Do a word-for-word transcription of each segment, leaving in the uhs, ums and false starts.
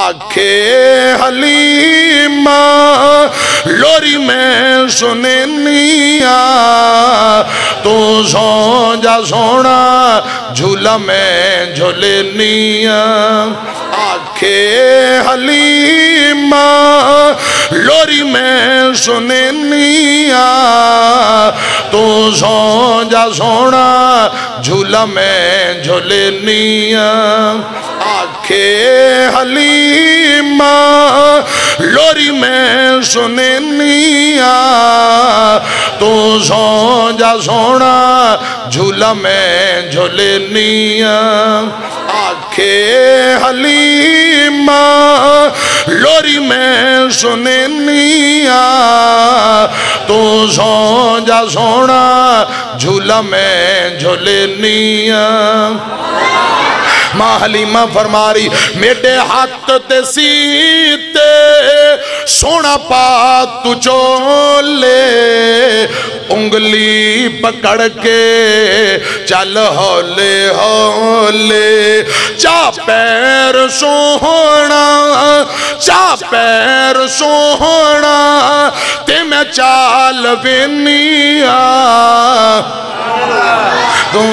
आखे हलीमा लोरी में सुनेनिया तू सो जा सोना झूला में झूलेनिया आखे हलीमा लोरी में सुनेनिया तू सो जा सोना झूला में झूलेनिया आखे हलीमा लोरी में सुनेनिया तू सो जा सोना झूला में झूलेनिया आखे हलीमा लोरी में सुनेनिया तू सो जा सोना झूला में झूलेनिया। मां हलीमा फरमारी मेरे हाथ ते सीते सोना पा तू चोले उंगली पकड़ के चल हौले हौले चा पैर सोहना चा पैर सोहना ते मैं चाल वेनिया तू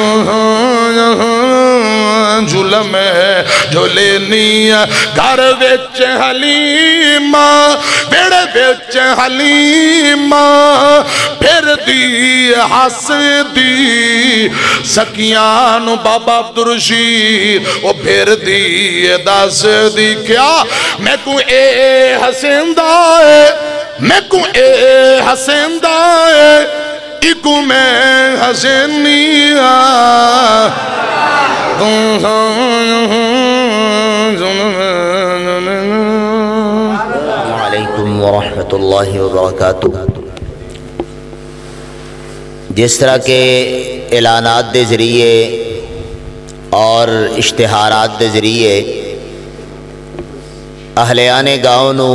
झूला में झूलेनिया घर बेच हलीमा बेड़े बेच हलीमा फिर दी हस दी सकियान बाबा अब्दुल रशीद वो फिर दी दस दी क्या मैं तू ए हसेंदा है मैं तू ए हसेंदा है इकू मैं हसेनिया जिस तरह के एलानात के जरिए और इश्तिहारात के जरिए अहलियाने गाँव नू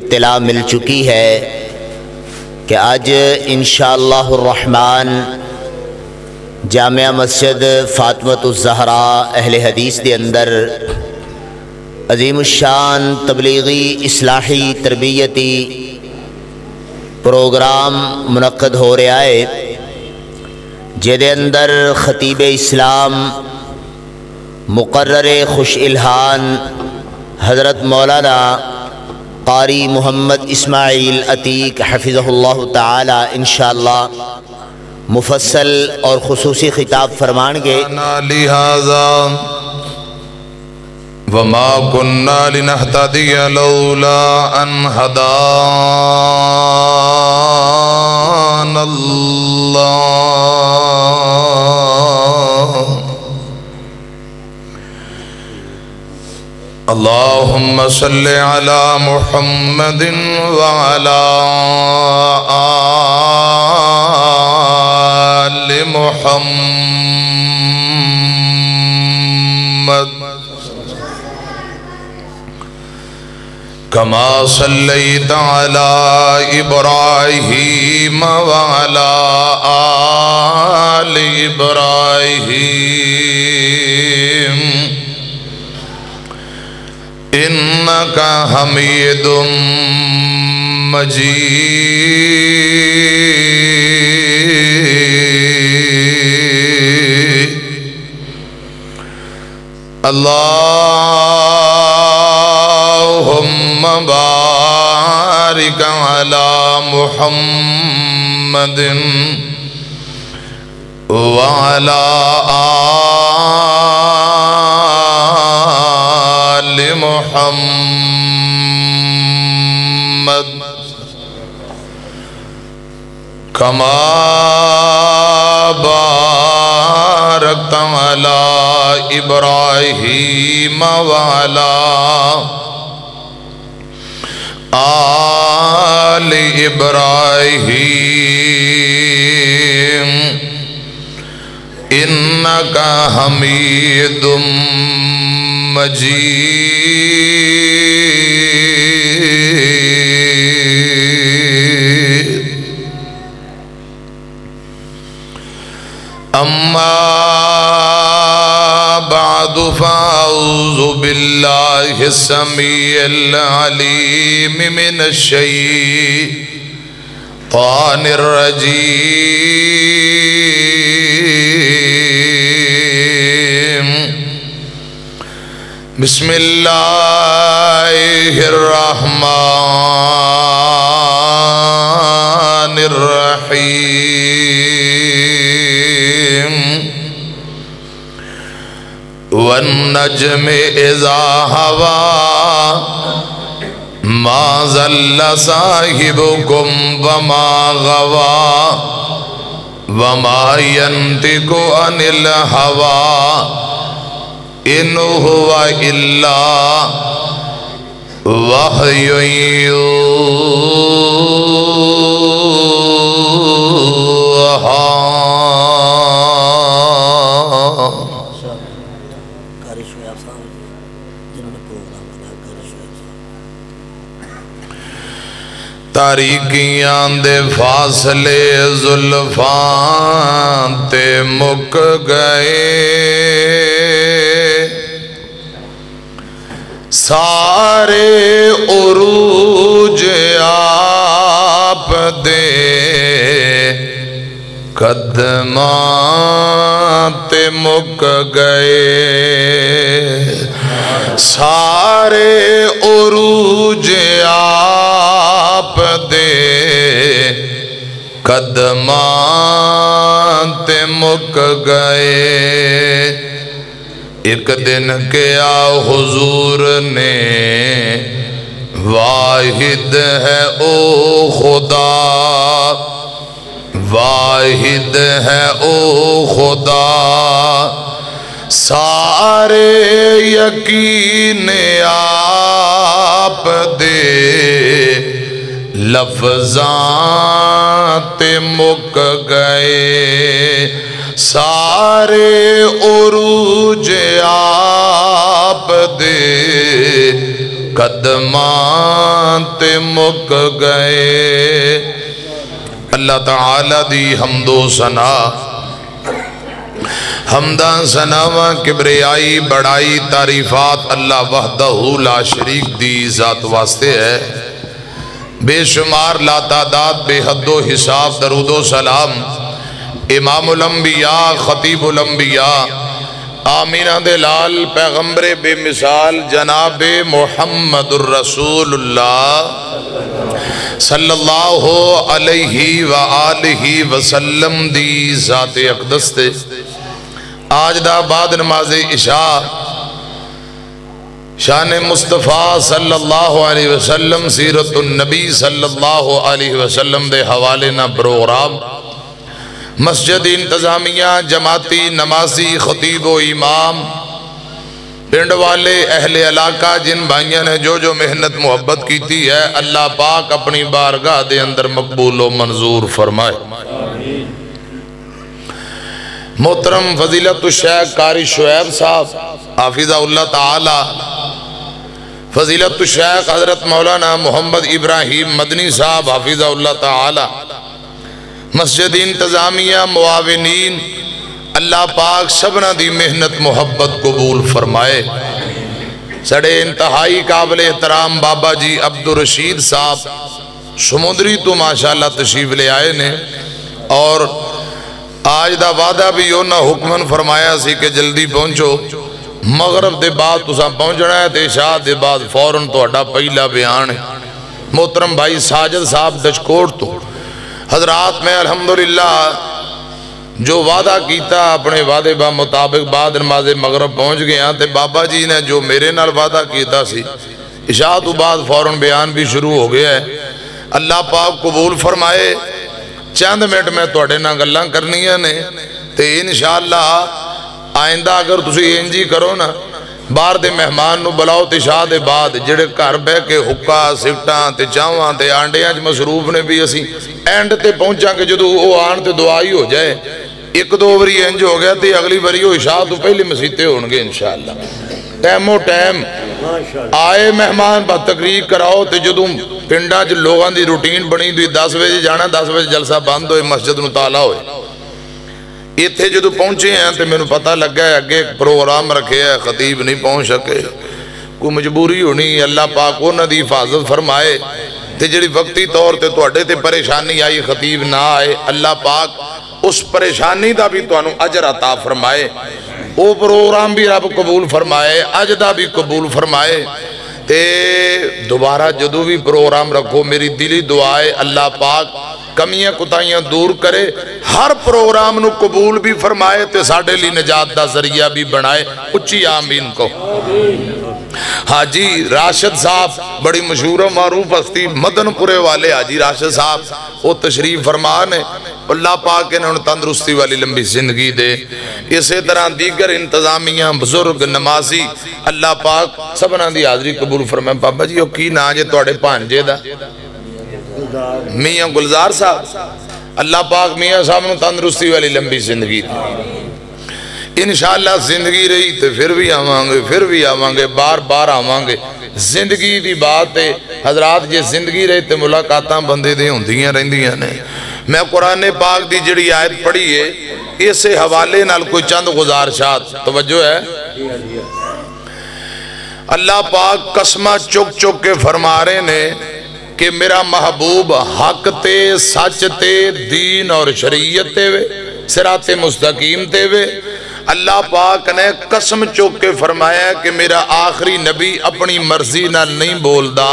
इत्तला मिल चुकी है कि आज इंशाअल्लाहुर रहमान जामिया मस्जिद फातिमतुज़्ज़हरा अहले हदीस के अंदर अज़ीमुश्शान तबलीगी इस्लाही तरबियती प्रोग्राम मुनक़्क़द हो रहा है जिहदे अंदर ख़तीब इस्लाम मुक़र्रर खुश इल्हान हज़रत मौलाना कारी मोहम्मद इस्माइल अतीक हफ़िज़हुल्लाह ताला इंशाअल्लाह मुफस्सल और खुसूसी खिताब फरमाएंगे। अल्लाहुम्मा सल्लि अला मुहम्मदिन व अला आलि मुहम्मद कमा सल्लैत अला इब्राहीम व अला आलि इब्राहीम इन्नका हमीदुम मजीद। अल्लाहुम्मा बारिक अला मुहम्मदिन व अला मोहम्मद कमा बारकत अला इब्राहीम व अला आलि इब्राहीम इन्नका हमीदुम मजीद। अम्मा बादु फाउज़ु बिल्ला السميع العليم من الشيطان الرجيم بسم الله الرحمن الرحيم والنجم إذا هوى ما ضل صاحبكم وما غوى وما ينطق عن الهوى إن هو إلا وحي يوحى. तारीकियां दे फासले जुल्फां ते मुक गए सारे उरूज आप दे कदमां ते मुक गए सारे उरूज आप दे कदमां ते मुक गए। एक दिन क्या हुजूर ने वाहिद है ओ खुदा वाहिद है ओ खुदा सारे यकीन आप दे लफ्ज़ां ते मुक गए सारे उरूज आप दे कदमां ते मुक गए। अल्लाह ताला दी हमदो सना हमदा सनावा किबरियाई बड़ाई तारीफात अल्लाह वहदहू ला शरीक दी जात वास्ते है। बेशुमार ला तादाद बेहदो हिसाब दरूदो सलाम इमामुल अंबिया खतीबुल अंबिया आमीना दे लाल पैगंबरे बेमिसाल जनाबे मुहम्मदुर रसूलुल्लाह सल्लल्लाहु अलैहि व आलिहि वसल्लम दी जाते अकदस ते आज दा बाद नमाज़े इशा शान मुस्तफ़ा सल्लल्लाहु अलैहि वसल्लम सीरतुन नबी सल्लल्लाहु अलैहि वसल्लम दे हवाले ना प्रोग्राम मस्जिद इंतजामिया जमाती नमाजी खतीब व इमाम पिंड वाले अहले इलाका जिन भाइयों ने जो जो मेहनत मुहब्बत की थी है अल्लाह पाक अपनी बारगाह दे अंदर मकबूल व मंजूर फरमाए। मोहतरम फजीलत शेख कारी शुएब साहब हाफिज़हुल्लाह ताला फजीलत शेख हजरत मौलाना मोहम्मद इब्राहिम मदनी साहब हाफिज़हुल्लाह ताला मस्जिद इंतजामिया मुआविनीन अल्लाह पाक सबना दी मेहनत मुहब्बत कबूल फरमाए। साढ़े इंतहाई काबिल एहतराम बाबा जी अब्दुल रशीद साहब समुद्री तो माशाल्लाह तशरीफ ले आए ने और आज का वादा भी उन्होंने हुक्मन फरमाया सी कि जल्दी पहुंचो मगरब के बाद तुसा पहुंचना है तो शाह के बाद फौरन तुहाडा पहला बयान है। मोहतरम भाई साजिद साहब दशकोट तो हजरात में अल्हम्दुलिल्लाह जो वादा किया अपने वादे बा मुताबिक बाद नमाज़े मगरब पहुँच गया तो बाबा जी ने जो मेरे नाल वादा किया सी इशा तो बाद फौरन बयान भी शुरू हो गया है। अल्लाह पाक कबूल फरमाए। चंद मिनट मैं तुहाडे नाल गल्लां करनियां ने ते इंशाअल्लाह आइंदा अगर तुसी इंज ही करो ना बाहर दे मेहमान नूं बुलाओ ते शाह दे बाद जिहड़े घर बह के हुक्का सिगटां ते चाहां ते आंडियां च मसरूफ ने भी असीं एंड ते पहुंचांगे जदों ओ आण ते दुआ ही हो जाए। एक दो वारी इंज हो गया ते अगली वारी ओ शाह तों पहले मसीते होणगे इंशाअल्लाह। टाइमो टाइम आए मेहमान बा तकरीर कराओ तो जदों पिंडा च लोगों की रूटीन बनी दी दस बजे जाना दस बजे जलसा बंद होए मस्जिद नूं ताला होए। इत्थे जदों पहुंचे हैं तो मैनूं पता लगा अगे प्रोग्राम रखे है खतीब नहीं पहुंच सके कोई मजबूरी होनी, अल्लाह पाक उन्हों की हिफाजत फरमाए। तो जी वक्ती तौर पर तुहाडे ते परेशानी आई, खतीब ना आए, अल्लाह पाक उस परेशानी का भी तुहानू अजर अता फरमाए। वो प्रोग्राम भी रब कबूल फरमाए, अज का भी कबूल फरमाए। तो दोबारा जदों भी प्रोग्राम रखो मेरी दिली दुआ है अल्लाह पाक कमियां कुताइयां दूर करे, हर प्रोग्राम नू कबूल भी फरमाए तो साडे लिए निजात का जरिया भी बनाए। उच्ची आमीन को। हाजी राशिद साहब बड़ी मशहूर मारूफ हस्ती मदनपुरे वाले, हाजी राशिद साहब वो तशरीफ फरमान है, अल्लाह पाक इन्होंने तंदरुस्ती वाली लंबी जिंदगी दे। इसी तरह दीगर इंतजामिया बुजुर्ग नमाजी अल्लाह पाक सबना की हाजरी कबूल फरमाए। बाबा जी वो की ना जे तुहाडे भांजे दा? मियाँ गुलजार साहब, अल्लाह पाक मियाँ साहब नूं तंदरुस्ती वाली लंबी जिंदगी दे। इंशाअल्लाह जिंदगी रही तो फिर भी आवांगे, फिर भी आवांगे, बार बार आवांगे। जिंदगी की बात है हजरात, जे जिंदगी रही तो मुलाकात बंदे दी होंदियां रहिंदियां ने। मैं कुरान पाक की जिहड़ी आयत पढ़ी है इस हवाले नाल कोई चंद गुजारशात तवज्जो है। अल्लाह पाक कसमा चुक चुक के फरमा रहे ने कि मेरा महबूब हक ते सच ते दीन और शरीयत ते वे सिराते मुस्तकीम ते वे। अल्लाह पाक ने कसम चुक के फरमाया कि मेरा आखिरी नबी अपनी मर्जी नाल नहीं बोलदा,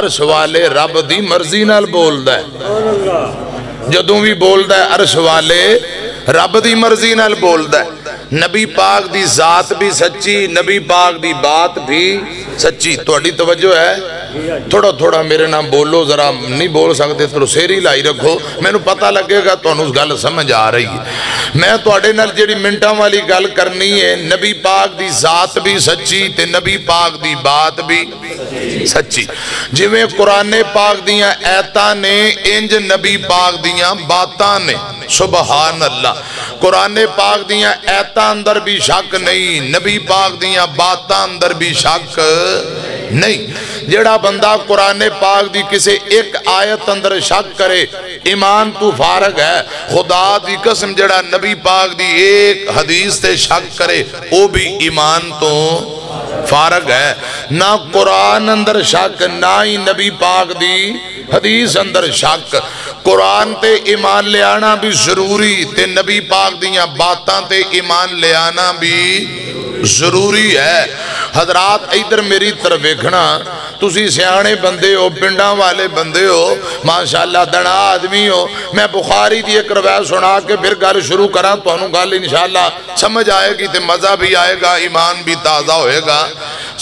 अर्श वाले रब दी मर्जी नाल बोलदा है। जदों भी बोलदा है अर्श वाले रब दी मर्जी नाल बोलदा है। नबी पाक दी जात भी सच्ची, नबी पाक दी बात भी सच्ची। तुहाडी तवज्जो है। थोड़ा थोड़ा मेरे नाल बोलो, जरा नहीं बोल सकते थोड़ा सेरी लाई रखो, मैनू पता लगेगा तुहानू गल समझ आ रही है। मैं तुहाडे नाल जिहड़ी मिंटा वाली गल करनी है, नबी पाक दी जात भी सच्ची ते नबी पाक दी बात भी सच्ची। जिवें कुरान पाक दियां आयतां ने इंज नबी पाक दियां बातां ने। सुभान अल्लाह। कुरान पाक दियां आयतां अंदर भी शक नहीं, नबी पाक दियां बातां अंदर भी शक नहीं। जेड़ा बंदा कुरान पाक दी किसी एक आयत अंदर शक करे ईमान तू फारग है। खुदा दी कसम जेड़ा नबी पाक दी एक हदीस ते शक करे वो भी ईमान तो फारग है। ना कुरान अंदर शक, ना ही नबी पाक दी हदीस अंदर शक। कुरान ते ईमान ले आना भी जरूरी ते नबी पाक दियां बातां ते ईमान ले आना भी जरूरी है। हजरात इधर मेरी तरफ देखना, तुसी सियाने बंदे हो, पिंडा वाले बंदे हो, माशाल्लाह दना आदमी हो। मैं बुखारी की एक रवायत सुना के फिर गल शुरू करा, तुहानू गल इंशाल्लाह समझ आएगी तो मज़ा भी आएगा, ईमान भी ताज़ा होएगा।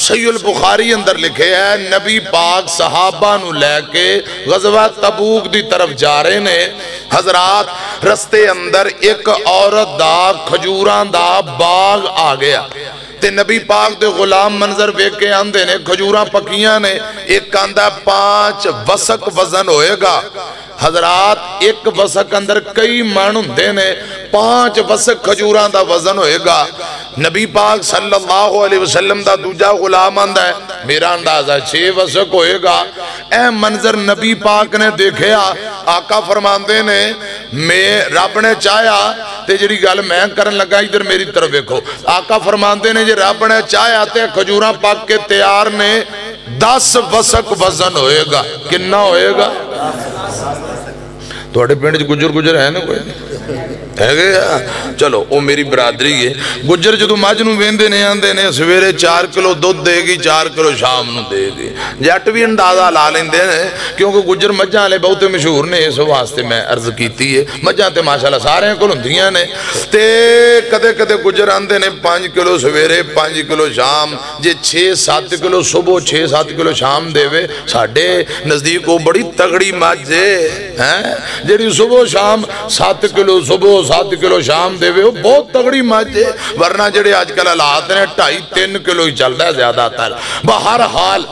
सहीहुल बुखारी अंदर लिखे है नबी पाक सहाबा नू लैके गजवा तबूक की तरफ जा रहे ने। हजरात रस्ते अंदर एक औरत दा खजूरां दा बाग आ गया ते नबी पाक दे गुलाम मंजर वेख के आंदे ने, खजूरां पकियां ने। एक आंदा पांच वसक वजन होएगा। हजरात एक वसक अंदर कई मन हुंदे ने, पांच वसक खजूरां दा वजन होएगा। नबी पाक सल्लल्लाहु अलैहि वसल्लम दा दूजा गुलाम आंदा है, मेरा अंदाजा छे वसक होएगा। ऐ मंजर नबी पाक ने देखया। आका फरमांदे ने मैं रब ने चाहया ते जिहड़ी गल मैं करन लगा इधर मेरी तरफ देखो। आका फरमांदे ने जे रब ने चाहया ते खजूरां पक के तैयार ने, दस वसक वजन होएगा। कितना होएगा? तुहाडे पिंड च गुजर गुजर है ना कोई? है, चलो वो मेरी बरादरी है। गुजर जो मझ नूं वेंदे ने आंदे ने सवेरे चार किलो दुध देगी, चार किलो शाम नूं देगी। जट भी अंदाजा ला लेंदे ने क्योंकि गुजर मझां वाले बहुते मशहूर ने। इस वास्ते मैं अर्ज कीती है मझां ते माशाल्लाह सारेयां कोल हुंदियां ने ते कदे कदे गुजर आंदे ने पाँच किलो सवेरे पाँच किलो शाम। जे छे सत्त किलो सुबह छे सत्त किलो शाम देवे साडे नज़दीक वो बड़ी तगड़ी मझ है। जी सुबह शाम सत्त किलो सुबह सात किलो शाम देवे बहुत तगड़ी माजे, वरना जेडे अजकल हालात ने ढाई तीन किलो ही चलता है ज्यादातर। बहर हाल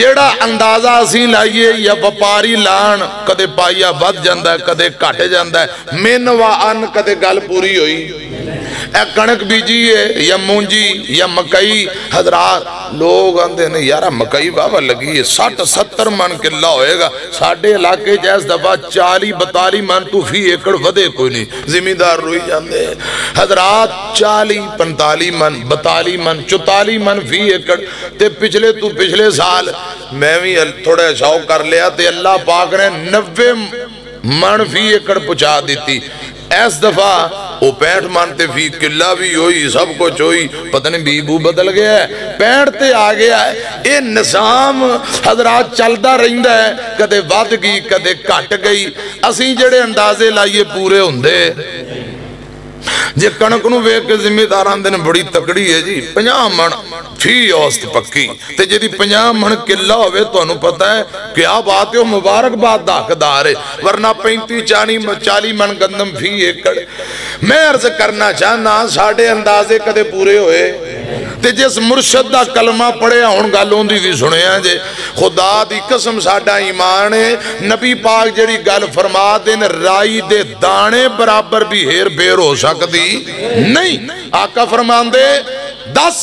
जेड़ा अंदाजा असी लाइए या व्यापारी लान, कदे पाइया वध जांदा है, कदे घट जांदा है। मेन वा अन कदे गल पूरी होई ए कणक बीजी है या मूंजी या मकई। हजरात लोग आंदे ने यार मकई वाहवा लगी है सठ सत्तर मन किला होएगा, साडे इलाके च इस दफा चाली बताली मन तू फी एकड़ वधे कोई नहीं, जिमीदार रोई जाते हैं। हजरात चाली पंताली मन बताली मन चौताली मन फी एकड़ ते पिछले तू पिछले साल मैं भी थोड़ा शौक कर लिया ते अल्लाह पाक ने नब्बे मन फी एकड़ पहुंचा दी। इस दफा वो पैंठ मन ते फी किला भी हुई सब कुछ हुई, पता नहीं बीबू बदल गया है पैंठ ते आ गया है। ये निजाम हजरात चलता रहिंदा है, कदे वध गई कदे घट गई। असीं जेड़े अंदाजे लाइए पूरे हुंदे जे कणक नूं वेख के जिम्मेदार आंदे ने बड़ी तकड़ी है जी पचास मन फी औसत पक्की ते जेदी पचास मन किला होवे तुहानू पता है क्या बात है, वो मुबारकबाद दा हकदार है, वरना पैंतीस चालीस चालीस मन गंदम फी एकड़। मैं अर्ज करना चाहना साडे अंदाजे कदे पूरे होए ते जिस मुर्शद दा कलमा पढ़िया हुण गल ओंदी दी सुनिया जे खुदा दी कसम साडा ईमान है। नबी पाक जेड़ी गल फरमा दे ने राई दे दाने बराबर भी हेर फेर हो सकदी नहीं। आका फरमांदे दस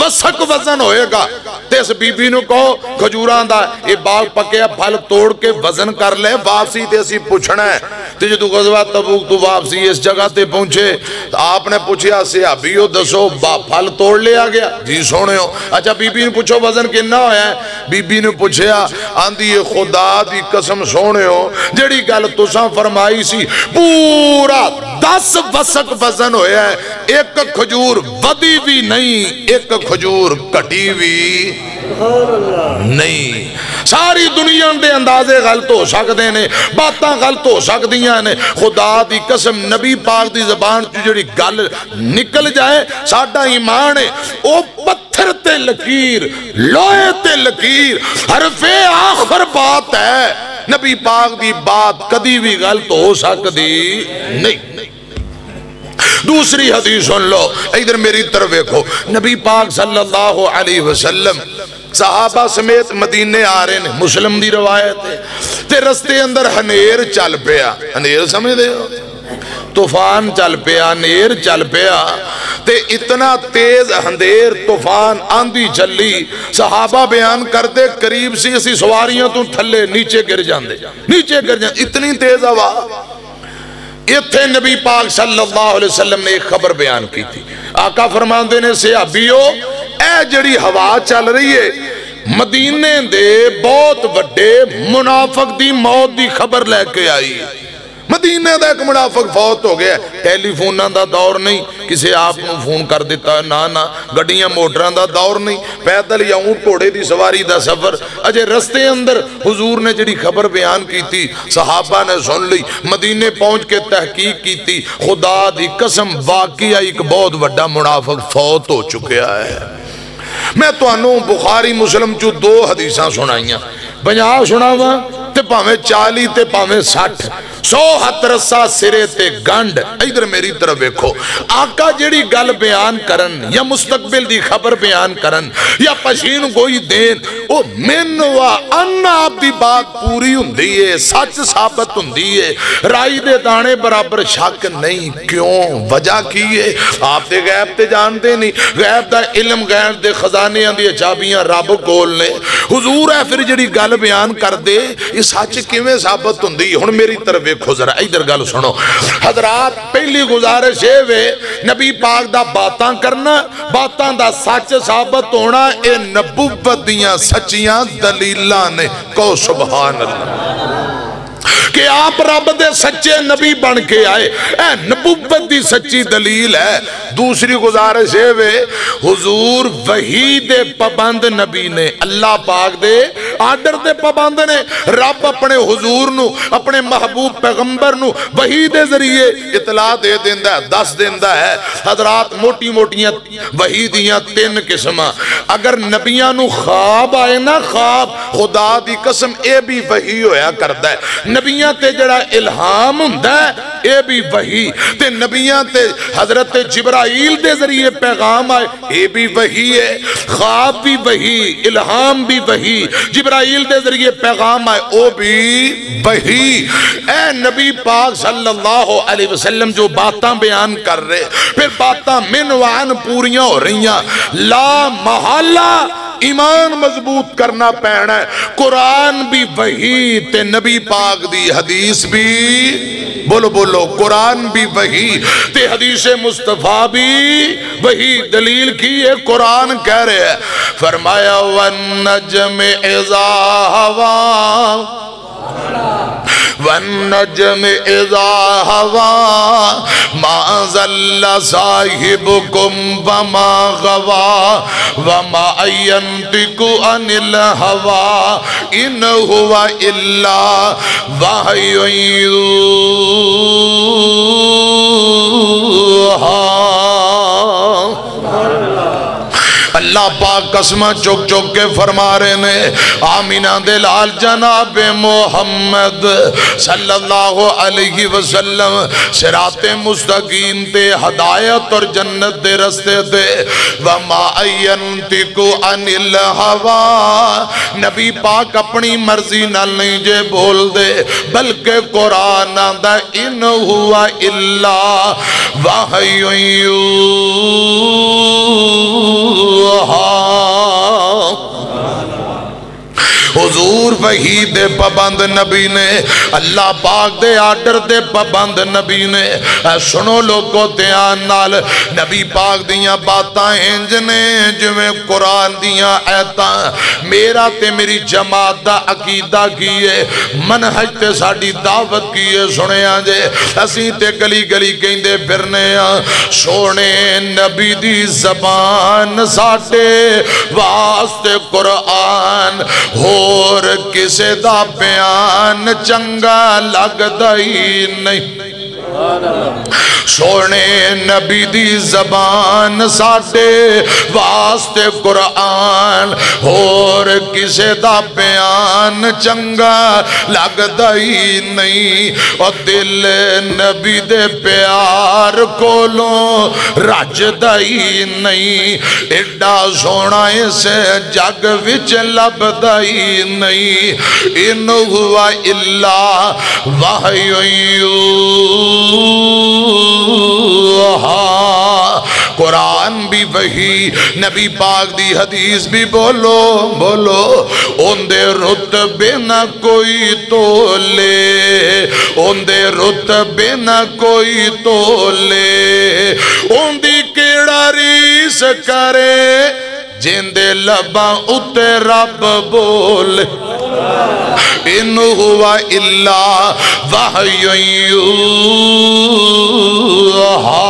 वसक वजन होएगा ते इस बीबी नूं कहो खजूरां दा ये बाग पक्या फल तोड़ के वजन कर ले, वापसी ते असीं पुछना है। ते जदों गज़वा तबूक तू वापसी इस जगह ते पहुंचे आपने पूछा सहाबीओ दसो फल तोड़ लिया गया जी सोने हो। अच्छा बीबी नूं पुछो वजन कितना होया है, बीबी नूं पूछया आंदी है खुदा दी कसम सोने हो जेड़ी गल तुसां फरमाई सी पूरा दस वसक वजन होया है, एक खजूर वधी भी नहीं एक खजूर कटी भी नहीं। सारी दुनिया के अंदाजे गलत हो सकते हैं, बातें गलत हो सकती ने। खुदा की कसम नबी पाक की जबान जी गल निकल जाए साडा ईमान है। ओ पत्थर ते लकीर लोहे ते लकीर हरफे आखिर बात है, नबी पाक की बात कदी भी गलत हो सकती नहीं। दूसरी हदीस सुन लो, इधर मेरी तरफ देखो। नबी पाक सल्लल्लाहु अलैहि वसल्लम सहाबा समेत मदीने आ रहे ने, मुस्लिम दी रवायत है। ते रस्ते अंदर हनेर चल पिया, हनेर समझदे हो तूफान चल पिया, हनेर चल पिया ते इतना तेज हंधेर तूफान आंधी चली। सहाबा बयान करते करीब सी असी सवारियां तो थले नीचे गिर जाते नीचे गिर जाते इतनी तेज हवा। इत्थे नबी पाक सल्लल्लाहु अलैहि वसल्लम ने एक खबर बयान की थी। आका फरमांदे ने सहाबीओ ए जड़ी हवा चल रही है मदीने दे बहुत वड्डे मुनाफक दी मौत दी खबर लेके आई। मदीने दा एक मुनाफक फौत हो गया। टेलीफोनां दा दौर नहीं, किसी आप नूं फोन कर दिता ना ना, गड्डियां मोटरां दा दौर नहीं, पैदल या ऊंट घोड़े दी सवारी दा सफर। अजे रस्ते अंदर हुजूर ने जिहड़ी खबर बयान की थी सहाबा ने सुन ली, मदीने पहुंच के तहकीक की थी। खुदा दी कसम वाकया एक बहुत वड्डा मुनाफक फौत हो चुका है। मैं तुहानू बुखारी मुस्लिम चो दो हदीसां सुनाइयां, पंजाह सुनावा ते भावें चाली ते भावें साठ, सौ हथ रस्सा सिरे ते गंढ। इधर मेरी तरफ देखो, आका जिहड़ी गल बयान करन या मुस्तकबिल दी खबर बयान करन या पशीन गोई देन ओ मेनवा अन्ना दी बात पूरी हुंदी है, सच साबित हुंदी है, राई दे दाने बराबर शक नहीं। क्यों वजह की है? आप ते गैब ते जानते नहीं, गैब दा इलम गैब दे खजाने दी चाबियां रब कोल ने। हुजूर है फिर जिहड़ी गल बयान कर दे ये सच किवें साबित हुंदी। हुण मेरी तरफ देखो जरा, इधर गल सुनो हजरात। पहली गुजारिश है वे नबी पाक दा बातां करना, बातां दा सच साबित होना ए नबूवत दियां सच्चियां दलीलां ने। कहो सुभान अल्लाह कि आप रब दे सच्चे नबी बन के आए, ए नबूवत दी सच्ची दलील है। दूसरी गुजारिश है वे हुजूर वही दे पाबंद नबी ने, अल्लाह पाक दे आर्डर दे पाबंद ने। रब अपने हुजूर नू अपने महबूब पैगंबर नू वही दे जरिए इतला दे दिंदा है, दस दिंदा है। हजरात मोटी मोटियां वही दियां तीन किस्मां, अगर नबियां नू ख्वाब आए ना ख्वाब, खुदा दी कसम यह भी वही होया करदा है। नबियां ते जड़ा इल्हाम हुंदा है यह भी वही ते नबियां ते हजरत जिब्राइल दे जरिए पैगाम आए यह भी वही है। ख्वाब भी वही, इल्हाम भी वही, जिब जिब्राइल के जरिए पैगाम आए ओ भी बही ए नबी पाक सल्लल्लाहु अलैहि वसल्लम जो बातें बयान कर रहे फिर बातें मिनवान पूरियां हो रही ला महला ईमान मजबूत करना पैना है। कुरान भी वही ते नबी पाक दी हदीस भी बोलो बोलो कुरान भी वही ते हदीसे मुस्तफा भी वही। दलील की है कुरान कह रहे है फरमाया वन्नज्म इज़ा हवा वन्नज्म इज़ा हवा मा ज़ल्ला साहिबुकुम वमा गवा वमा यंतिकु अनिल हवा इन हुवा इल्ला वहयुन यूहा। अल्लाह पाक कसमा चुक चुक के फरमा रहे ने आमीना दे लाल जनाब मोहम्मद सल्लल्लाहु अलैहि वसल्लम सिराते मुस्तकीम ते हदायत और जन्नत दे रस्ते ते वमा अयंतिकु अनिल हवा नबी पाक अपनी मर्जी नाल नहीं जे बोल दे बल्कि कुरान दा इन हुआ इल्ला वहयुन यूहा। हुजूर वही दे पाबंद नबी ने अल्लाह पाक दे आर्डर दे पाबंद नबी ने। सुनो लोगो ध्यान नाल नबी पाक दियां बातां इंज ने जिवें कुरान दियां आयतां। मेरा ते मेरी जमात दा अकीदा की है मनहज ते साडी दावत की है। सुनिया जे असीं ते गली गली कहंदे फिरने आ सोने नबी दी ज़बान साडे वास्ते कुरान होर किसे दा बयान चंगा लगदा ही नहीं। सोने नबी दी ज़बान साडे वास्ते कुरान होर किसे दा बयान चंगा लगदा ही नहीं। और दिल नबी दे प्यार कोलों रजदा ही नहीं। एडा सोना इस जग विच लभदा ही नहीं। इन हुआ इल्ला वहयुन कुरान भी वही नबी पाक दी हदीस भी बोलो बोलो उन्दे रुतबे ना कोई तोले उन्दे रुतबे ना कोई तोले उन्दी केड़ा रीस करे जिंदे लबां उते रब बोले इन हुआ इल्ला वहयुन यूहा।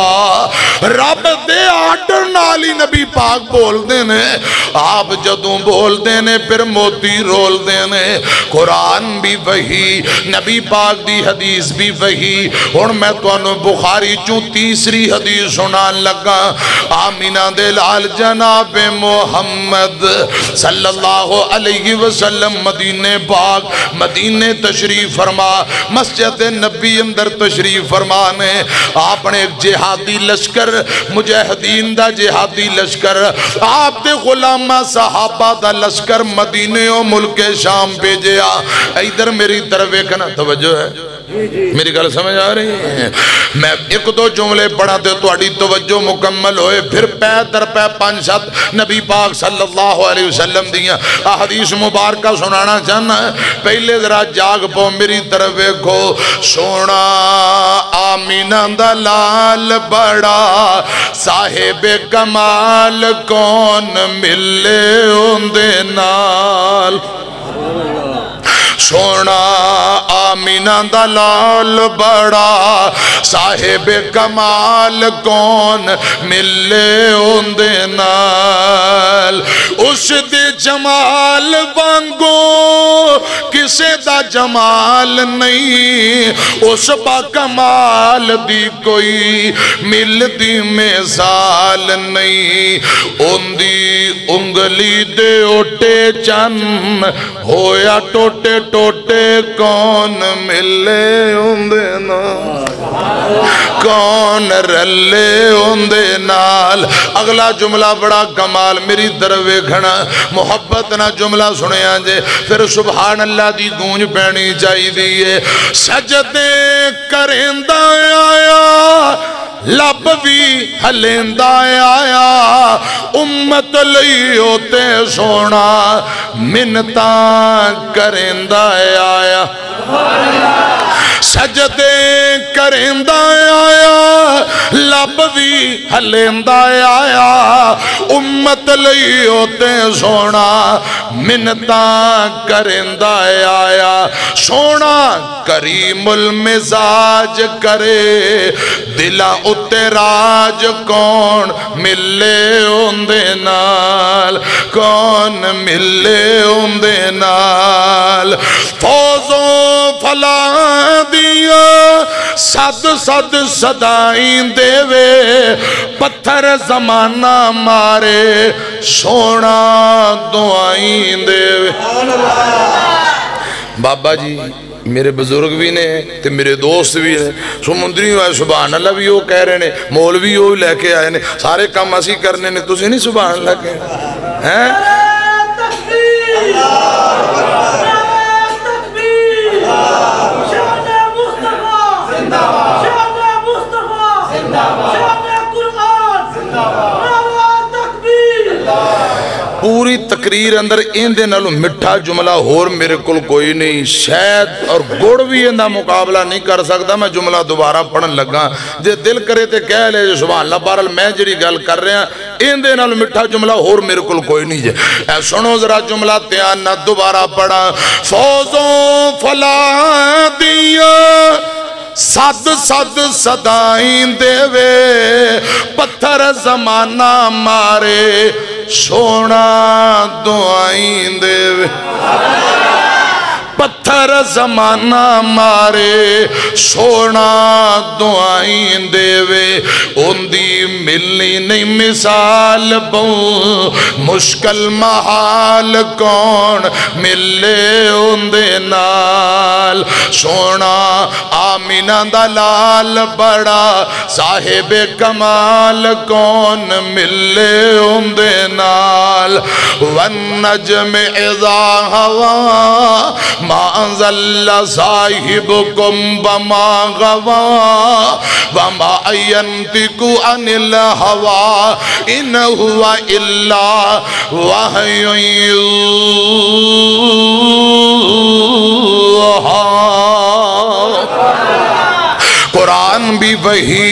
रब दे आर्डर नाल ही नबी पाक बोलते ने। आप जदों बोलते ने फिर मोती रोलते ने। कुरान भी वही नबी पाक दी हदीस भी वही। हुण मैं तुहानू बुखारी चों तीसरी हदीस सुनान लगा। आमीना दे लाल जनाब मोहम्मद सल्लल्लाहु अलैहि वसल्लम मदीने पाक मदीने तशरीफ फरमा मस्जिद नबी अंदर तशरीफ फरमा ने। आपने एक जिहादी लश्कर मुजाहिदीन दा जिहादी लश्कर आप दे गुलामा सहाबा दा लश्कर मदीने और मुल्के शाम भेजा। इधर मेरी तरफ वेखना तवज्जो है मेरी गल समझ आ रही है। मैं एक दो जुमले पढ़ा तो थोड़ी तवज्जो मुकम्मल होए फिर पै दर पै पांच सत नबी पाक सल्लल्लाहु अलैहि वसल्लम दियां हदीस मुबारक सुनाना चाहना। पहले जरा जाग पो मेरी तरफ वेखो। सोना आमीना दा लाल बड़ा साहिबे कमाल कौन मिले उंदे नाल। सोना आमीना दा लाल बड़ा साहिब कमाल कौन मिले उंदे नाल। उस दे जमाल वांगो किसे दा जमाल नहीं। उस बा कमाल दी कोई मिलदी मिसाल नहीं। उंदी उंगली दे ओटे चन होया टोटे टोटे कौन मिले उंदे ना। कौन रले उन्दे नाल। अगला जुमला बड़ा कमाल, मेरी दरवे घना मुहब्बत ना जुमला सुनिया जे फिर सुभान अल्लाह दी गूंज पैनी चाहिदी है। सजदे करेंदा आया लब भी हलेंदा आया, उम्मत लई ओते सोना मिन्नता करेंदा आया। सजदे करेंदा आया लब भी हलेंदा आया, उम्मत लई ओते सोना मिन्नता करेंदा आया। सोना करीमुल मिजाज करे, दिला उत्ते राज कौन मिले उन्दे नाल, कौन मिले उन्दे नाल। फौजो फला दिया सद सद सदाई देवे, पत्थर जमाना मारे सोना दुआई देवे। बाबा जी मेरे बुजुर्ग भी ने ते मेरे दोस्त भी ने, समुंदरी आए सुभान अल्लाह भी वो कह रहे हैं, मौलवी वो लैके आए ने, सारे काम असी करने ने, तुसी नहीं सुभान अल्लाह के हैं। पूरी तकरीर अंदर इनदे नालों मिठा जुमला होर मेरे कोल कोई नहीं, शहद और गुड़ भी इनका मुकाबला नहीं कर सकता। मैं जुमला दोबारा पढ़न लगा, जे दिल करे तो कह ले सुभान अल्लाह। बहरहाल मैं जी गल कर रहा इनदे नालों मिठा जुमला होर मेरे कोल कोई नहीं जे। ऐ सुनो जरा जुमला ध्यान नाल दोबारा पढ़ा। फौजों फला दिया सद सद सदाई देवे, पत्थर जमाना मारे सोना दुआई देवे। पत्थर जमाना मारे सोना दुआई देवे, उन्दी मिलनी नहीं मिसाल बहु मुश्किल महाल, कौन मिले उन्दे नाल। सोना आमीना दा लाल बड़ा साहिबे कमाल, कौन मिले उन्दे नाल। वन्नज्म इज़ा हवा माज़ल्ला साहिबुकुम वमा गवा, वमा यंतिकु अनिल हवा, इन हुआ इल्ला वहयु युहा। कुरान भी वही,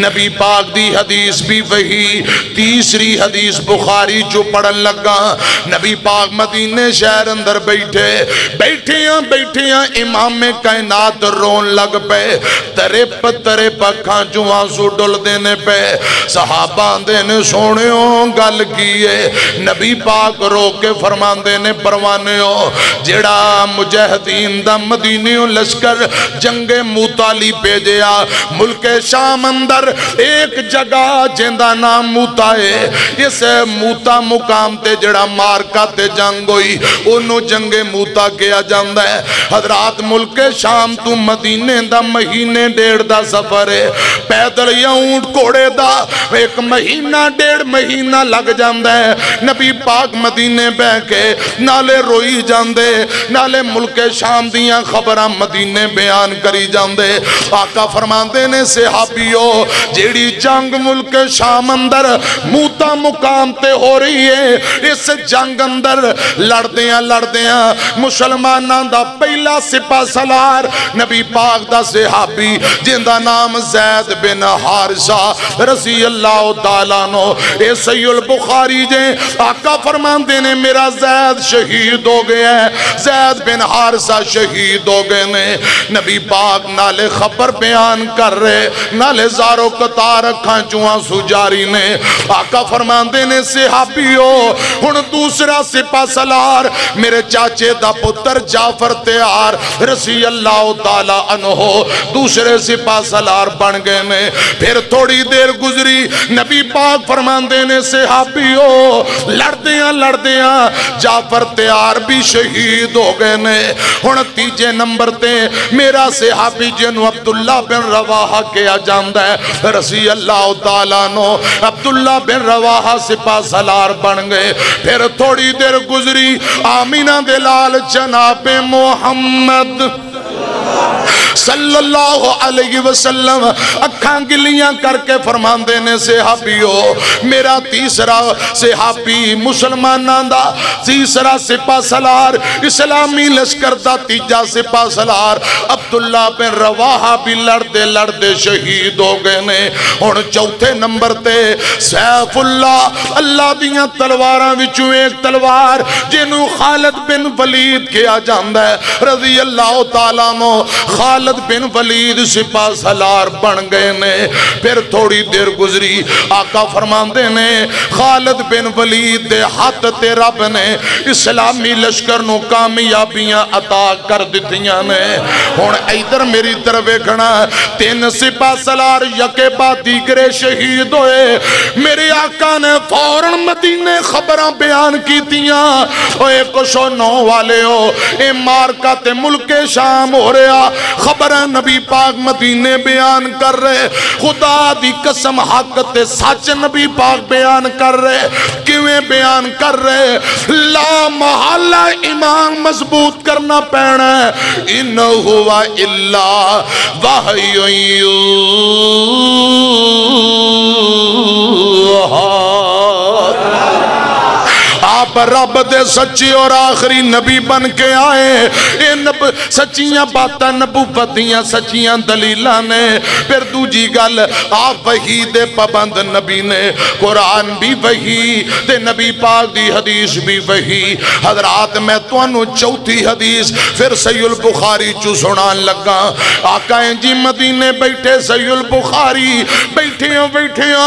नबी पाक दी हदीस भी वही। तीसरी हदीस बुखारी जो पढ़न लगा, नबी पाक मदीने शहर अंदर बैठे बैठिया बैठिया इमाम कायनात रोन लग पे, तरेप तरेप अखां चों आंसू डुलदे ने पे। सहाबा आंदे ने सोहणिओ गल की है, नबी पाक रो के फरमांदे ने परवानिओ जेड़ा मुजाहिदीन दा मदीनिओ लश्कर जंगे मूताली भेजे मुल्के शाम अंदर एक जगह जिंदा नाम मूता है, इस मूता मुकाम ते जड़ा मारका ते जंग होई उन्हों जंगे मूता किया जाता है। हजरात मुल्के शाम तू मदीने दा महीने डेढ़ दा सफर है, पैदल या ऊंट घोड़े दा एक महीना डेढ़ महीना लग जाता है। नबी पाक मदीने बह के नाले रोई जाते, नाले मुल्के शाम दियां खबरां मदीने बयान करी जाते। आका फरमाते ने सहाबियो जेड़ी जंग मुल्क शाम अंदर मूता मुकाम ते हो रही है, इस जंग अंदर लड़दियां लड़दियां मुसलमानां दा पहला सिपा सलार नबी पाक दा सहाबी जिंदा नाम जैद बिन हारिसा रजी अल्लाह तआला नो, ए सहीहुल बुखारी जे। आका फरमाते ने मेरा जैद शहीद हो गया है, जैद बिन हारिसा शहीद हो गए ने। नबी पाक नाले खबर बयान कर रहे नाले जारो कतार अखा चुआ सुजारी ने। आका फरमांदे ने सिहाबियो हुन दूसरा सिपा सलार मेरे चाचे दा पुत्र जाफर तैयार रसी अल्लाह ताला अनहो दूसरे सिपा सलार बन गए ने। फिर थोड़ी देर गुजरी, नबी पाक फरमांदे ने सिहाबियो लड़दियां लड़दियां जाफर तैयार भी शहीद हो गए ने। हुन तीजे नंबर ते मेरा सिहाबी जिन्हों अब्दुल्ला बिन रवाहा किया जाता है रसी अल्लाह ताला नो, अब्दुल्ला बिन रवाहा सिपा सलार बन गए। फिर थोड़ी देर गुजरी, आमीना दे लाल जनाबे मोहम्मद सल्लल्लाहु अलैहि वसल्लम अखां गिलियां करके फरमांदे ने सहाबियो मेरा तीसरा सहाबी मुसलमानां दा तीसरा सिपा सलार इस्लामी लश्कर दा तीजा सिपा सलार अब्दुल्ला बिन रवाहा भी लड़ते लड़ते शहीद हो गए ने। हुण चौथे नंबर ते सैफुल्ला अल्लाह दियां तलवारां विचों एक तलवार जिन्हों खालिद बिन वलीद किया जाता है रज़ी अल्लाह तआला अन्हु खालिद बिन वलीद सिपा सलार बन गए ने। फिर थोड़ी देर गुजरी, आका फरमांदे ने खालिद बिन वलीद दे हाथ ते रब ने इस्लामी लश्कर नूं कामयाबियां अता कर दित्तियां ने। हुण इधर मेरी तरफ वेखना, तीन सिपा सलार यके बाद दीगरे शहीद होए। मेरे आका ने फौरन मदीने खबरां बयान कीतियां ओए कुशो नौ वाले हो ए मारका ते मुल्के शाम हो रहा, खबर नबी पाक मदीने बयान कर रहे। खुदा दी कसम हक ते सच नबी पाक बयान कर रहे। किवें बयान कर रहे? ला महला ईमान मजबूत करना पैना है। इन हुआ इल्ला वहयु युहा, आप रब दे सच्चे और आखिरी नबी बन के आए। ये नब सच्चियां बातां नबूवत दियां सच्चियां दलीलां ने। फिर दूजी गल, आप वही दे पाबंद नबी ने। कुरान भी वही ते नबी पाक दी हदीस भी वही। हजरात मैं तुहानू चौथी हदीस फिर सहीहुल बुखारी चू सुनान लगा। आका जी मदीने बैठे सहीहुल बुखारी बैठिया बैठिया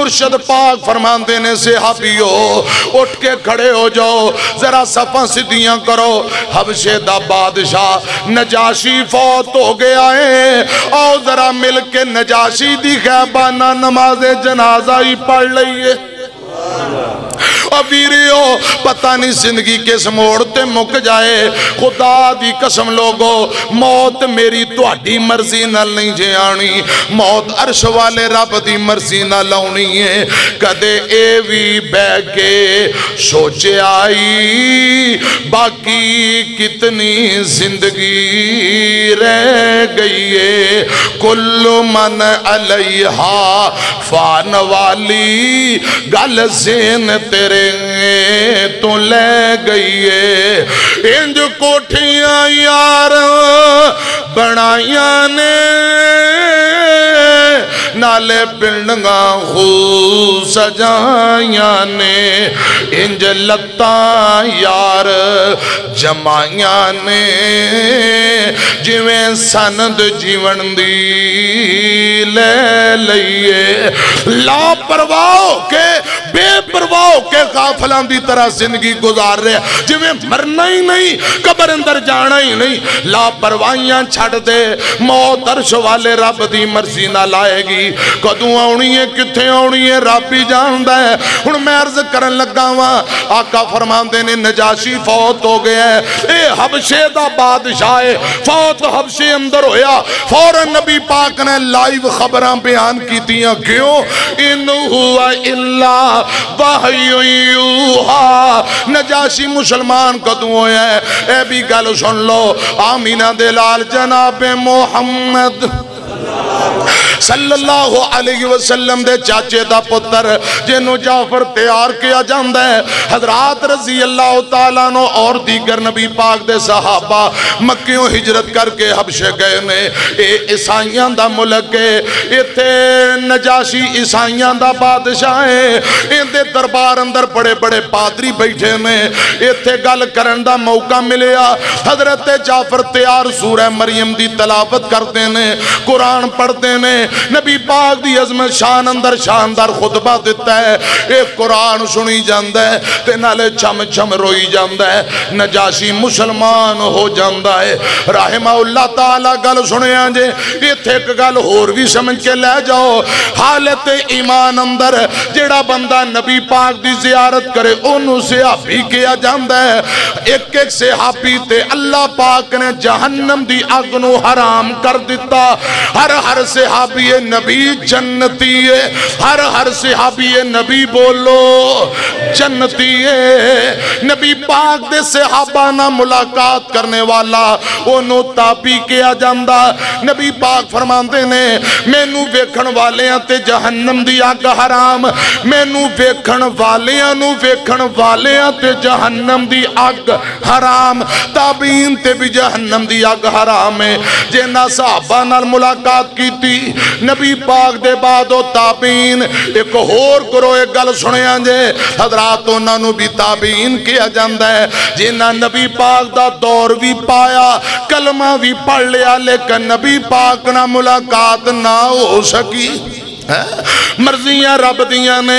मुर्शद पाक फरमांदे ने सहाबियो उठ के खड़े हो जाओ, जरा सफा सिद्धियां करो। हबशे दा बादशाह नजाशी फौत हो गया है, आओ जरा मिल के नजाशी दी खैबाना नमाजे जनाजा ही पढ़ लईए। वीरियो पता नहीं जिंदगी किस मोड़ ते मुक जाए। खुदा दी कसम लोगो, मौत मेरी तुहाडी मर्जी नाल नहीं जे आनी, मौत अर्श वाले रब दी मर्जी नाल आउणी है। कदे ए वी बह के सोचे आई बाकी कितनी जिंदगी रह गई है। कुल्लु मन अलैहा फान वाली गल ज़ेन तेरे तो ले गई है। इंज कोठियां यार बनाइया ने नाले बिल्डिंगा खूब सजाइया ने। इंज लत्ता यार जमाइया ने जिवें सनद जीवन दी ले लईए। लापरवाह होके बेपरवाह होके काफलों की तरह जिंदगी गुजार रहे, जिवें मरना ही नहीं कबर अंदर जाना ही नहीं। लापरवाहियां छड़ दे, मौत अर्श वाले रब दी मर्जी नाल आएगी। कदों आनी है कित्थे आनी है रब ही जानदा है। हुण मैं अर्ज करन लगा वां, आका फरमांदे ने नजाशी फौत हो गया है, ए हबशे दा बादशाह है। फौत हबशे अंदर होया, फौरन नबी पाक ने लाइव खबरां बयान कीतियां। क्यों? इन हुआ इल्ला वहयु यूहा। नजाशी मुसलमान कदों होया है, ए भी गल सुन लो। आमीना दे लाल जनाबे मोहम्मद सल्लल्लाहु अलैहि वसल्लम दे चाचे दा पुत्र जिन्हों जाफर तैयार किया जाता है। हजरात रजी अल्लाह तआला नो और दीगर नबी पाक दे सहाबा मक्कियों हिजरत करके हबशे गए ने। ईसाइयां दा मुल्क है, इत्थे नजाशी ईसाइयां दा बादशाह है। इनके दरबार अंदर बड़े बड़े पादरी बैठे ने। इत्थे गल करन दा मौका मिलिया। हजरत जाफर तैयार सूरह मरियम दी तलावत करते ने, कुरान पढ़ते ने। नबी पाक दी अज़मत शान अंदर शानदार खुतबा दिता है। एक कुरान सुनी जाता है ते नाले छम छम रोई जाता है। नजाशी मुसलमान हो जाता है रहमतुल्लाह ताला। गल सुनिया जे इत्थे एक गल होर भी समझ के लै जाओ। हालत ईमान अंदर जेड़ा बंदा नबी पाक दी जियारत करे ओनू सहाबी किया जाता है। एक एक सहाबी ते अल्लाह पाक ने जहन्नम दी अग नू हराम कर दिता। हर हर सहाबी नबी जन्नती है। हर हर सहाबी नबी बोलो जन्नती है। नबी पाक दे सहाबा ना मुलाकात करने वाला ओनू ताबी किया जाता। नबी पाक फरमाते ने मैनू वेखण वालियां ते जहन्नम दी अग हराम, मैनू वेखण वालियां नू वेखण वालियां ते जहन्नम दी अग हराम। ताबीन ते भी जहन्नम दी अग हराम है। जे ना सहाबा नाल मुलाकात कीती नबी पाक दे बाद ओ ताबीन। एक होर करो एक गल सुनिया जे हजरात उन्हां नू भी ताबीन किया जांदा है जिन्हां नबी पाक दा दौर भी पाया, कलमा भी पढ़ लिया, लेकिन नबी पाक नाल मुलाकात ना हो सकी। मर्जियां रब दियां ने,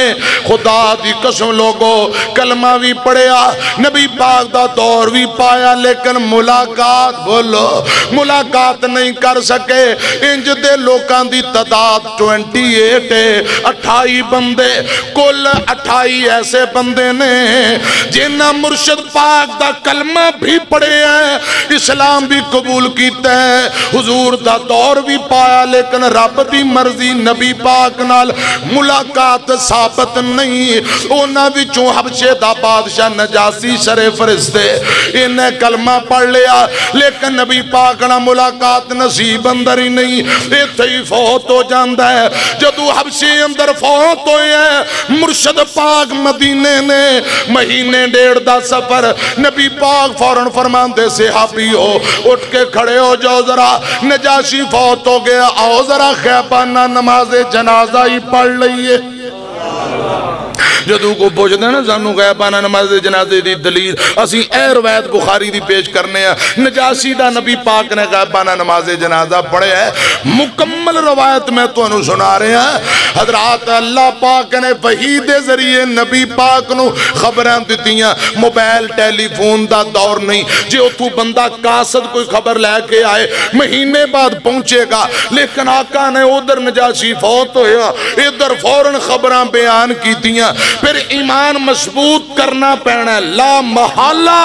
खुदा दी कसम लोगो, कलमा भी पढ़िया, नबी पाक दा दौर भी पाया, लेकिन मुलाकात बोलो मुलाकात नहीं कर सके। इंज दे लोकां दी तादाद ट्वेंटी एट अठाई बंदे, कुल अठाई ऐसे बंदे ने जिन्हां मुर्शद पाक दा कलमा भी पढ़िया, इस्लाम भी कबूल कीता, हुजूर दा दौर भी पाया, लेकिन रब दी मर्जी नबी पाक नाल मुलाकात साबित नहीं। उन्हां विचों हबशे दा बादशाह नजाशी शरे फरिश्ते इन्हें कलमा पढ़ लिया, लेकिन नबी पाक नाल मुलाकात नसीब अंदर ही नहीं, इत्थे ही फौत हो जाता है। जदों हबशे अंदर फौत होया मुर्शद पाक मदीने ने महीने डेढ़ दा सफर, नबी पाक फौरन फरमांदे सहाबी हो उठ के खड़े हो जाओ, जरा नजाशी फौत हो गया, आओ जरा खैबाना नमाजे जनाजा ही पढ़ लईए। जदों को पुछदे ना सानू गैबाना नमाज़े जनाजे दी दलील, असीं ए रवायत बुखारी दी पेश करने आ। नजाशी दा नबी पाक ने गैबाना नमाज़े जनाजा पढ़िया है। मुकम्मल रवायत मैं तुहानू सुना रहा। हजरात अल्लाह पाक ने वही दे जरिए नबी पाक नू खबरां दित्तियां। मोबाइल टैलीफोन दा दौर नहीं जे उत्थों बंदा कासद कोई खबर लैके आए महीने बाद पहुंचेगा, लेकिन आका ने उधर नजाशी फौत होया इधर फौरन खबरां बयान कीतियां। फिर ईमान मजबूत करना पैना, ला महला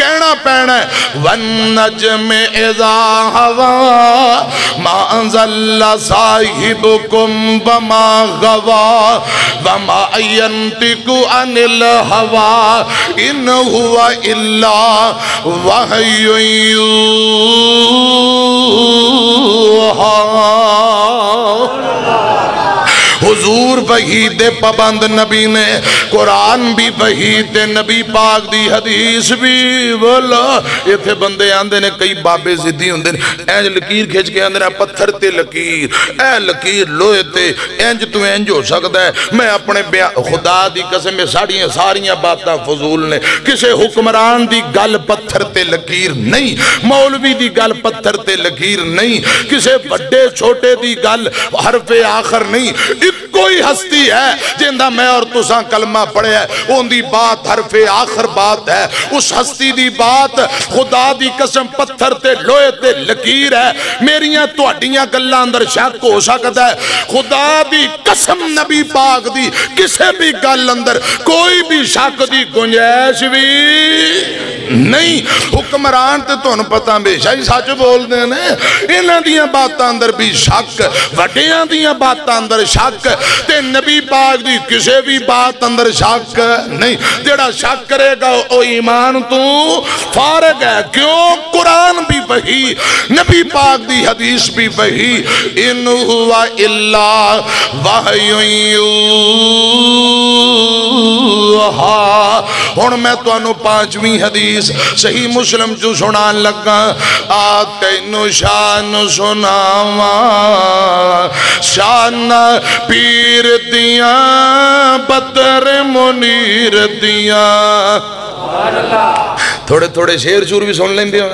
कहना पैना। वन्नज्म इज़ा हवा मा अज़ल्ला साहिबुकुम वमा गवा वमा यंतिकु अनिल हवा इन हुवा इल्ला वहयु युहा। हुजूर वही दे पाबंद नबी ने, कुरान भी वही दे, नबी पाक दी हदीस भी। बोलो इत्थे बंदे आंदे ने कई बाबे जिद्दी हुंदे ने, इंज लकीर खिंच के आंदे ने पत्थर ते लकीर, ए लकीर लोहे ते, इंज तू इंज हो सकदा है। मैं अपने खुदा दी कसम साड़ियां सारियां बातां फजूल ने। किसी हुक्मरान दी गल पत्थर ते लकीर नहीं, मौलवी दी गल पत्थर ते लकीर नहीं, किसी वड्डे छोटे दी गल हरफे आखर नहीं। कोई हस्ती है जिंदा मैं और तुसा कलमा पढ़े है, उनकी बात हरफे आखर बात है। उस हस्ती दी बात खुदा दी कसम पत्थर ते लोहे ते लकीर है। मेरियां तुहाडियां गल्लां अंदर शक हो सकता है, खुदा दी कसम नबी पाक दी किसी भी गल अंदर कोई भी शक दी गुंजाइश भी नहीं। हुक्मरान ते तुहानू पता हमेशा ही सच बोलदे ने, इन्हां दीयां बातां अंदर भी शक, वड्डियां दीयां बातां अंदर शक, ते नबी पाक दी किसी भी बात अंदर शक नहीं। जेड़ा शक करेगा ओ ईमान तू फारग है। क्यों? कुरान भी वही, नबी पाक दी हदीस भी वही। इन हुवा इल्ला वहयु युहा। हुण मैं तुहानू पांचवी हदीस सही मुस्लिम चू सुनान लगा। आ तैनू शान सुनावा शान पीर दिया बदर मुनीर दिया। थोड़े थोड़े शेर शूर भी सुन लेंगे हो।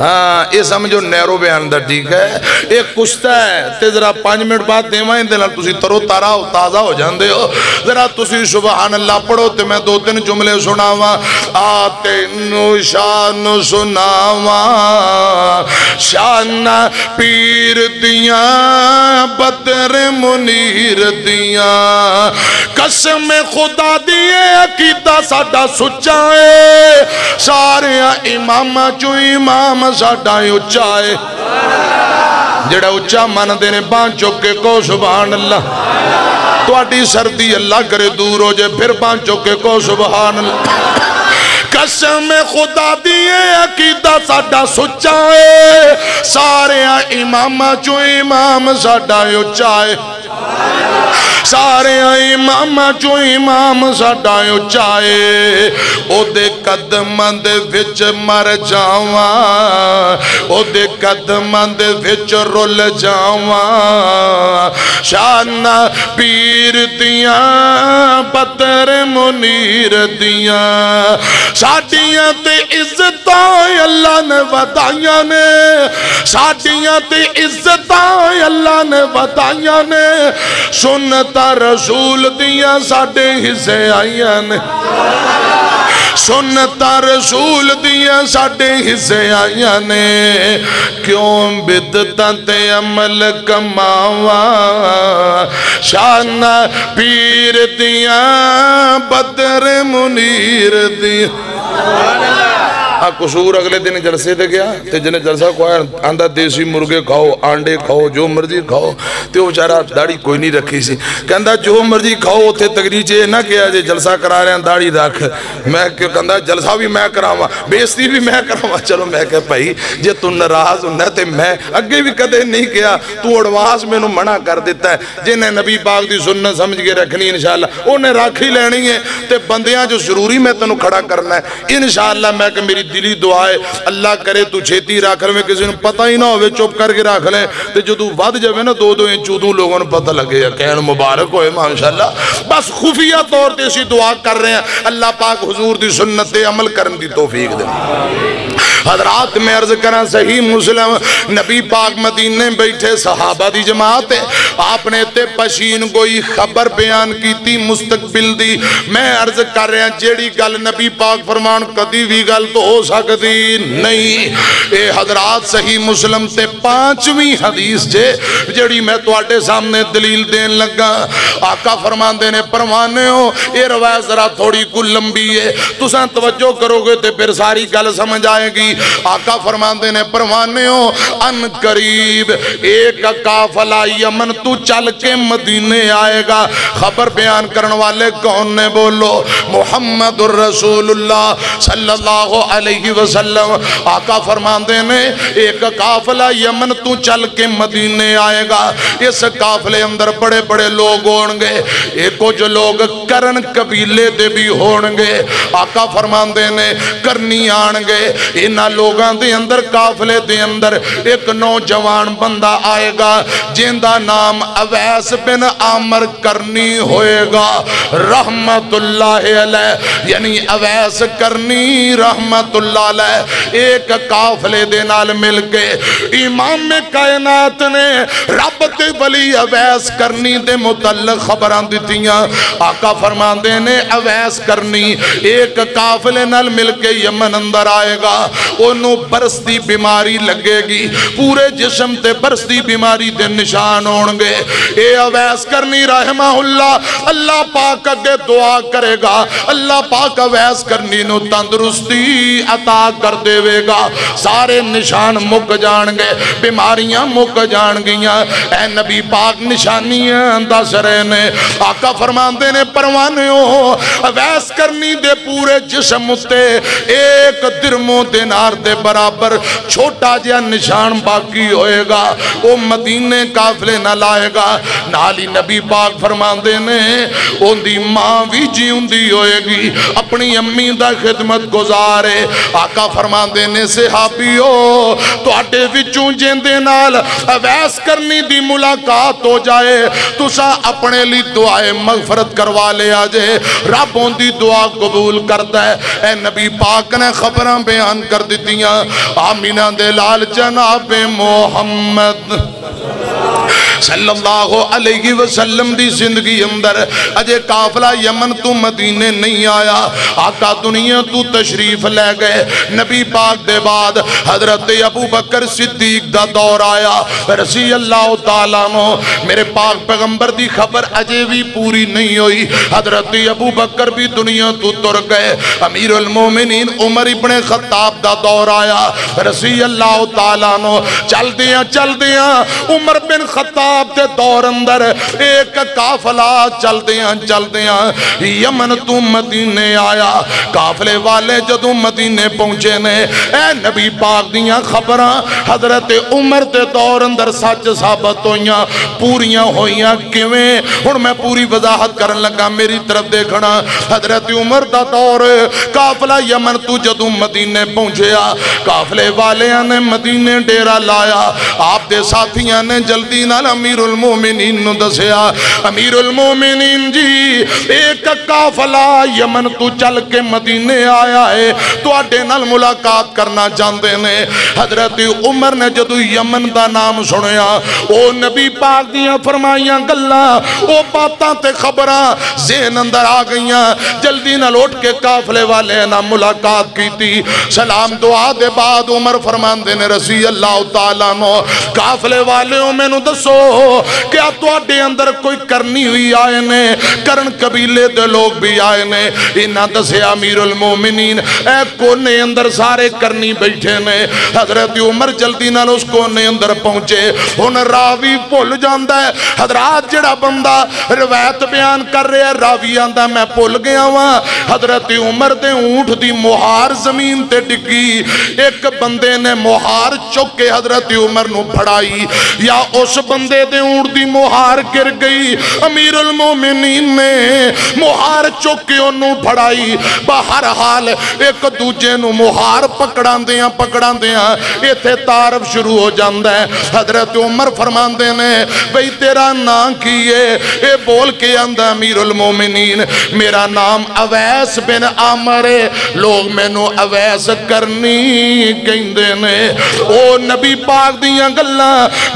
हाँ ये समझो नैरो बयान दा ठीक है, ये कुश्ता है तो जरा पाँच मिनट बाद देव इनके तरो तारा ताज़ा हो जाते हो। जरा तुम सुबहान अल्लाह पढ़ो तो मैं दो तीन जुमले सुनावा। आ तेनु शान सुनावा शाना पीर दिया बदर मुनीर दिया, कसम खुदा दिए अकीदा साडा सुच्चा है, सारे इमाम चो इमाम साडा उच्चा है। जेड़ा उच्चा मनते ने बांह चुक के कहो सुभान अल्लाह। तुहाडी सर्दी अल्लाह करे दूर हो जाए, फिर बांह चुक के कहो सुभान अल्लाह। कसम खुदा दिए अकीदा साडा सुच्चा है, सारे इमाम चो इमाम साडा उच्चा है, सारे इमाम चो इमाम साडा उच्चा है। ओदे कदम दे विच मर जावा, ओदे कदम दे विच रुल जावा, शाना पीर दिया बदर मुनीर दिया, साडियां ते इज्जतां अल्लाह ने वधाइयां ने, साडियां ते इज्जतां अल्लाह ने वधाइयां ने, सुन्नता रसूल दिया साडे हिस्से आईयां ने, सुन्नता रसूल दिया साडे हिस्से आईयां ने। क्यों बिदतां ते अमल कमावा, शाना पीर दिया बदर मुनीर दिया। कसूर अगले दिन जलसे ते गया ते जिन्हें जलसा खुआया आंदा देसी मुर्गे खाओ, आंडे खाओ, जो मर्जी खाओ, तो बेचारा दाढ़ी कोई नहीं रखी सी। कहंदा जो मर्जी खाओ, उत्थे तकरीर च ना किया जे जलसा करा रहे दाढ़ी रख। मैं कहंदा जलसा भी मैं करावा, बेइज्जती भी मैं करावा। चलो मैं कहा भाई जे तू नाराज हुंदा ते मैं अगे भी कदे नहीं किया, तू एडवांस मैनू मना कर दिता है। जिन्हें नबी पाक दी सुन्नत समझ के रखनी इंशाअल्लाह उन्हें रख ही लैनी है, ते बंदियां जो जरूरी मैं तैनू खड़ा करना है इंशाअल्लाह। मैं कहा मेरी दिली दुआ है अल्लाह करे तू छेती रख ले, किसी को पता ही ना हो चुप करके रख ले, तो जो तू वध जाए ना दो दो इंच उदू लोगों को पता लगे कहन मुबारक होए माशाअल्लाह। बस खुफिया तौर पर असीं दुआ कर रहे हैं अल्लाह पाक हुजूर दी सुन्नत ते अमल करने की तौफीक दे। हजरात मैं अर्ज करा सही मुस्लिम नबी पाक मदीने बैठे सहाबा दी जमात है, आपने ते पशीन कोई खबर बयान की मुस्तकबिल दी। मैं अर्ज कर रहा जेड़ी गल नबी पाक फरमान कदी भी गल तो हो सकती नहीं। ये हजरात सही मुस्लिम से पांचवीं हदीस जे जेड़ी मैं तुहाडे सामने दलील देन लगा। आका फरमांदे ने परवाने हो, ये रवायत जरा थोड़ी कु लंबी है, तुसां तवज्जो करोगे तो फिर सारी गल समझ आएगी। आका फरमाते ने परवाने हो अन करीब एक काफला यमन तू चल के मदीने आएगा। खबर बयान करने वाले कौन ने? बोलो मोहम्मद रसूलुल्लाह सल्लल्लाहु अलैहि वसल्लम। आका फरमाते ने एक काफला यमन तू चल के मदीने आएगा। इस काफले अंदर बड़े बड़े लोग होंगे, ये कुछ लोग करन कबीले दे भी होंगे। आका फरमाते ने करनी आएंगे। इन लोगों के अंदर काफले के अंदर एक नौजवान बंदा आएगा जिंदा नाम अवैस बिन आमर करनी होएगा रहमतुल्लाह अलैह, यानी अवैस करनी रहमतुल्लाह अलैह। एक काफले दे नाल मिलके इमाम कायनात ने रब ते वली अवैस करनी दे मुतल्लक खबरां दित्तियां। आका फरमांदे ने अवैस करनी एक काफले नाल मिलके यमन अंदर आएगा, उन्हों बरसती बीमारी लगेगी, पूरे जिस्म ते बरसती बीमारी दे निशान होंगे। ए अवैस करनी रहमतुल्लाह अल्लाह पाक अगे दुआ करेगा, अल्लाह पाक अवैस करनी नू तंदुरुस्ती अता कर देवेगा, सारे निशान मुक जाएंगे, बीमारियां मुक जाएंगियां। ए नबी पाक निशानियां दस रहे ने। आका फरमांदे ने परवाने हो अवैस करनी दे पूरे जिस्म उत्ते एक दिरमो दिनार दे बराबर छोटा जिहा निशान बाकी होएगा, वो मदीने काफले ना लाएगा। नाली नबी पाक फरमांदे ने उनकी माँ भी जीउंदी होएगी, अपनी अम्मी दा खिदमत गुजारे। आका फरमांदे ने सहाबीओ तुहाडे विचों जिंदे नाल अवैस करनी दी मुलाकात हो जाए तुसा अपने लिए दुआए मगफरत मगफरत करवा लिया जे रब उनकी दुआ कबूल करता है। ए नबी पाक ने खबर बयान कर दितियां आमीना दे लाल जनाब मोहम्मद सल्लल्लाहु अलैहि वसल्लम दी जिंदगी अंदर अजे काफिला यमन तो मदीने नहीं आया, आका दुनिया तो तशरीफ ले गए। नबी पाक दे बाद हजरत अबू बकर सिद्दीक दा दौर आया रसी अल्लाह तआला नो। मेरे पाक पैगंबर दी खबर अजे भी पूरी नहीं हुई, हजरत अबू बकर भी दुनिया तो तुर गए। अमीरुल मोमिनीन उमर इब्ने खत्ताब दा दौर आया रसी अल्लाह तआला नो। चलदियां चलदियां उमर बिन खत्ताब दे दौर अंदर एक काफिला चलदियां चलदियां यमन तू मदीने आया। काफिले वाले जदों मदीने पहुंचे ने ए नबी पाक दियां खबरां हजरत उमर दे दौर अंदर सच साबित होईयां, पूरियां होईयां किवें हुण मैं पूरी वजाहत करन लगा, मेरी तरफ देखना। हजरत उमर दा दौर काफिला यमन तू जदों मदीने पहुंचया काफिले वालियां ने मदीने डेरा लाया। आप दे साथियां ने जल्दी नाल अमीरुल मोमिनीन नु दसिया, अमीरुल मोमिनीन जी एक काफिला यमन तू चल के मदीने आया है, तुहाडे नाल मुलाकात करना चाहते ने। हजरत उमर ने जदों यमन दा नाम सुनिया ओ नबी पाक दियां फरमाईयां गल्लां ओ बातां ते खबरां ज़हन अंदर आ गईयां। जल्दी नाल उठ के काफिले वाले नाल मुलाकात कीती। सलाम दुआ दे बाद उमर फरमांदे ने रज़ी अल्लाह तआला नो काफिले वालेओ मैनू दसो क्या तुहाडे अंदर कोई करनी हुई आए ने, करन कबीले दे लोग भी आए ने। इन्हां दस्या अमीरुल मोमिनीन ए कोने अंदर सारे करनी बैठे ने। हजरत उमर जल्दी नाल उस कोने अंदर पहुंचे। हुन रावी भुल जांदा है, हजरात जिहड़ा बंदा रिवायत बयान कर रहा रावी आंदा मैं भुल गया वां। हजरत उमर दे ऊंट दी मुहार जमीन ते डिग्गी, एक बंदे ने मुहार चुक के हजरत उमर नूं फड़ाई या उस बंदे दे ऊंट दी मुहार गिर गई। अमीरुल मोमिनीन ने मुहार चुक के उन्होंने फड़ाई। हर हाल एक दूजे नूं मुहार पकड़ांदियां पकड़ांदियां इत्थे तारफ शुरू हो जाता है। हजरत उमर फरमांदे ने बई तेरा नाम की है, ये बोल के आंदा अमीरुल मोमिनीन मेरा नाम अवैस बिन आमर है, लोग मैनू अवैस करनी कहंदे ने। ओ नबी पाक दियां गल्लां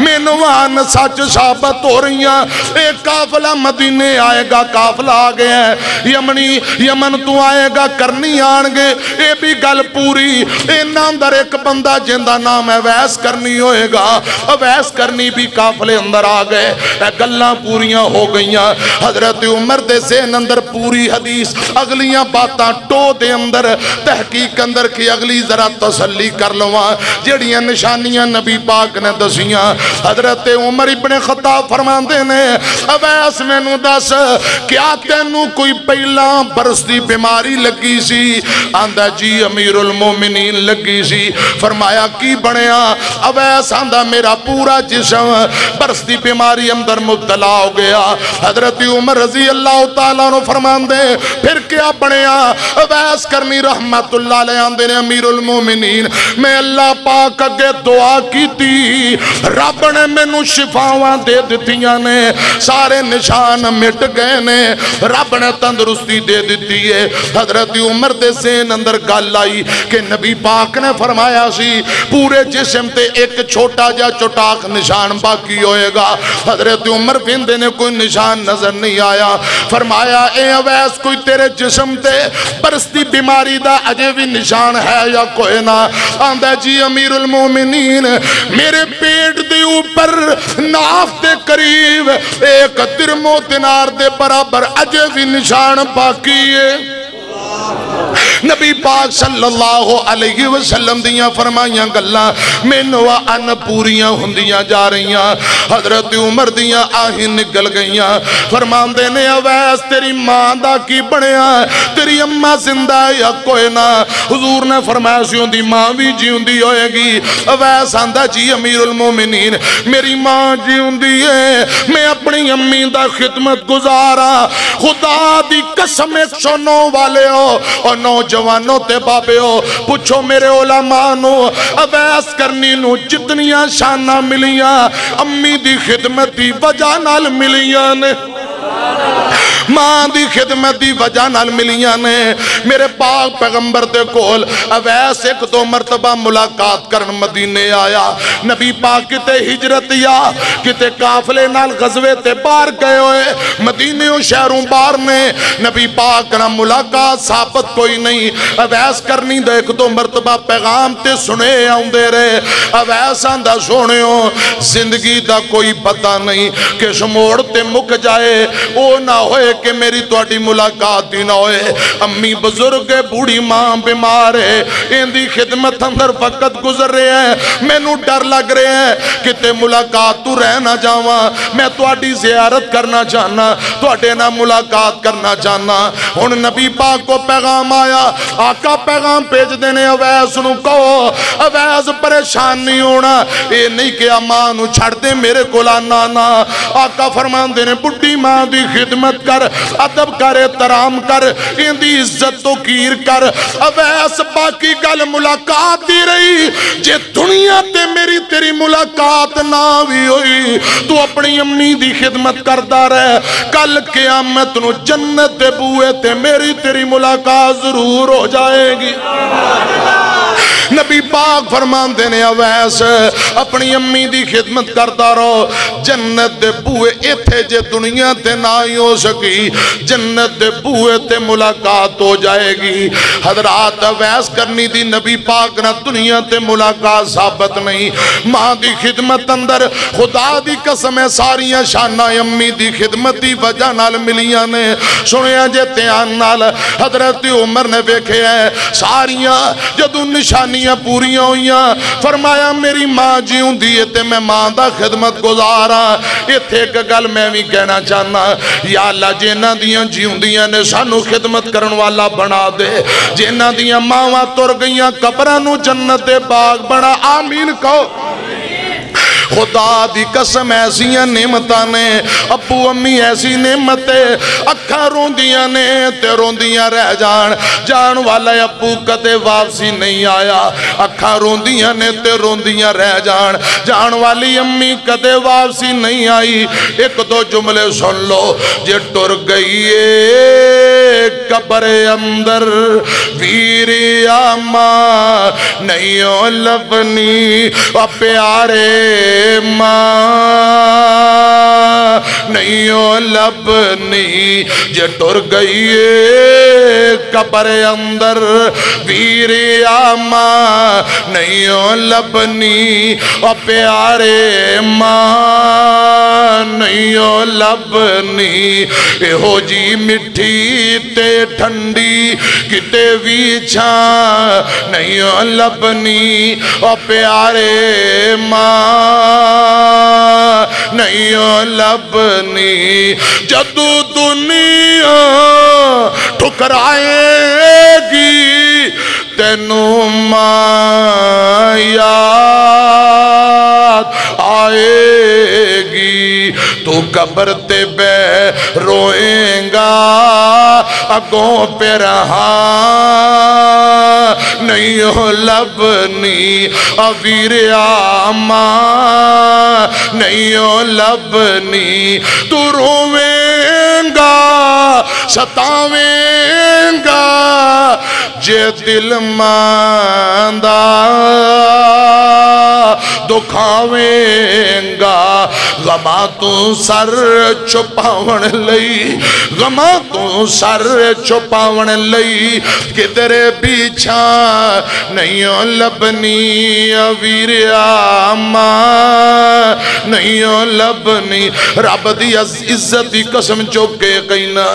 मैनू आन सच साबत हो रही है। काफिला मदीने आएगा, काफिला आ गया है यमनी, यमन तू आएगा, करनी आएंगे ये भी गल पूरी। इन्हां अंदर एक बंदा जिंदा नाम अवैस करनी होएगा, अवैस करनी भी काफिले अंदर आ गए। गल्लां पूरियां हो गई। हजरत उमर दे ज़हन अंदर पूरी हदीस, अगलियां बातां टो दे अंदर तहकीक अंदर की अगली जरा तसली कर लवां जिहड़ियां निशानियां नबी पाक ने दसियां। हजरत उमर इब्ने खत्ताब फरमांदे ने अवैस मैनू दस क्या तैनू कोई पहला बरस की बीमारी लगी सी? आंदा जी अमीरुल मोमिनीन लगी सी। फरमाया की बनया? अवैस आंदा मेरा पूरा जिस्म बरस की बीमारी अंदर मुबतला हो गया। हजरत उमर रजी अल्लाह तआला नू फरमांदे फिर क्या बनया? अवैस करनी रहमतुल्लाह ले आंदे ने अमीरुल मोमिनीन मैं अल्लाह पाक अगे दुआ कीती, रब ने मैनू शिफावां दे दित्तियां ने, सारे निशान मिट गए ने, रब ने तंदुरुस्ती दे दिती है। हजरत उमर दे ज़हन अंदर गल आई कि नबी पाक ने फरमाया सी पूरे जिस्म ते एक छोटा जा चटाक निशान बाकी होएगा। हजरत उमर विंदे ने कोई निशान नजर नहीं आया। फरमाया ए अवैस कोई तेरे जिस्म ते बरसती बीमारी दा अजे भी निशान है या कोई ना? आंदा जी अमीरुल मोमिनीन मेरे पेट दे ऊपर नाफ दे करीब एक तिरमो दिनार दे बराबर अजे भी निशान बाकी है। नबी पाक सल्लल्लाहु अलैहि वसल्लम दियां फरमाईयां गल्लां मैनू अन पूरियां हुंदियां जा रहियां। हजरत उमर दियां आहीं निकल गईयां। फरमांदे ने अवैस तेरी मां दा की बणिया? तेरी अम्मा जिंदा है या कोई ना? हुजूर ने फरमाया सी उहदी मां भी जीउंदी होएगी। अवैस आंदा जी अमीरुल मोमिनीन मेरी मां जीउंदी है, मैं अपनी अम्मी दा खिदमत गुजारा। खुदा दी कसम एक सौ नौ वाले हो और नौजवानों ते बाबे हो, पूछो मेरे उलमा नू अवैस करनी नू जितनियां शाना मिलियां अम्मी दी खिदमत दी वजह नाल मिलियां ने। मां की खिदमत की वजह नाल मिलियां ने। मेरे पाक पैगंबर दे कोल अवैस एक दो मरतबा मुलाकात करन मदीने आया। नबी पाक किते हिजरत या किते काफले नाल गजवे ते बाहर गए होए, मदीने शहरों बाहर ने। नबी पाक नाल मुलाकात साबत कोई नहीं, अवैस करनी दे एक दो मरतबा पैगाम ते सुने आउंदे रहे। अवैस आंदा सोहणियो जिंदगी दा कोई पता नहीं किस मोड़ ते मुक जाए, ओ ना होए कि मेरी तुहाडी मुलाकात ही ना होए। अम्मी बुजुर्ग बूढ़ी मां बीमार है, इंदी खिदमत अंदर वक्त गुजर रहे हैं। मैनू डर लग रहा है किते मुलाकात तू रह ना जावां। मैं तुहाडी जियारत करना चाहना, तुहाडे नाल मुलाकात करना चाहना। हुण नबी पाक को पैगाम आया, आका पैगाम भेज देने अवैस नूं कहो अवैस परेशान नहीं होना। ये नहीं किया मां नूं छड़ दे मेरे कोल ना ना। आका फरमांदे ने बुढ़ी मां दी खिदमत कर, अदब कर, एहतराम कर, इंदी इज्जत तो कीर कर। अवैस बाकी गल मुलाकात दी रही, जे दुनिया ते मेरी तेरी मुलाकात ना भी हुई तू अपनी अम्मी दी खिदमत करदा रह, कल क़यामत नूं जन्नत दे बूहे ते मेरी तेरी मुलाकात जरूर हो जाएगी। नबी पाक फरमांदे ने अवैस अपनी अम्मी दी खिदमत करता रहो, जन्नत दे बूहे इत्थे जे दुनिया ते ना ही हो सकी जन्नत दे बूहे ते मुलाकात हो जाएगी। हजरात अवैस करनी दी नबी पाक ना दुनिया ते मुलाकात साबित नहीं, मां दी खिदमत अंदर खुदा दी कसम है सारियां शाना अम्मी दी खिदमत दी वजह नाल मिलियां ने। सुनिया जे ध्यान नाल, हजरत उमर ने वेख्या सारियां जदों निशानी पूरी हुई, फरमाया मेरी मां जीउंदी है ते मैं मां दा खिदमत गुजारा। इत्थे एक गल मैं भी कहना चाहना, या अल्लाह जिन्हां दियां जीउंदियां ने सानू खिदमत करन वाला बना दे। जिन्हां दियां मावां तुर गईयां कब्रां नूं जन्नत दे बाग बना, आमीन कहो। खुदा दी कसम ऐसियां नेमतां ने अबू अम्मी, ऐसी नेमत अखां रोंदियां ने ते रोंदियां रह जान। जान वाला अबू कदे वापसी नहीं आया, अखां रोंदियां ने ते रोंदियां रह जान। जान वाली अम्मी कदे वापसी नहीं आई। एक दो जुमले सुन लो, जे टुर गई है कब्रे अंदर वीरिया मां नहीं ओ लबनी ओ प्यारे मां नहीं ओ लबनी। जे टुर गई कब्र अंदर वीरिया मां नहीं ओ लबनी ओ प्यारे मां नहीं ओ लबनी। एहो जी मिठी ते ठंडी किते भी छां नहीं ओ लबनी ओ प्यारे मां नहीं ओ लबनी। जदू दुनिया ठुकराएगी तेनू मां याद आएगी, तू कब्र ते बह रोएगा अगों पे रहा नहीं हो लबनी अवीरिया मां नहीं हो लबनी। तू रोवेंगा सतावेंगा जे दिल मांदा दुखावेंगा। गमा तू सर छुपावन लई गमा तू सर छुपावन लई किधरे पीछा नहीं ओ लबनी अवीरिया मां नहीं ओ लबनी। रब दी इज्जत दी कसम चुके कहना,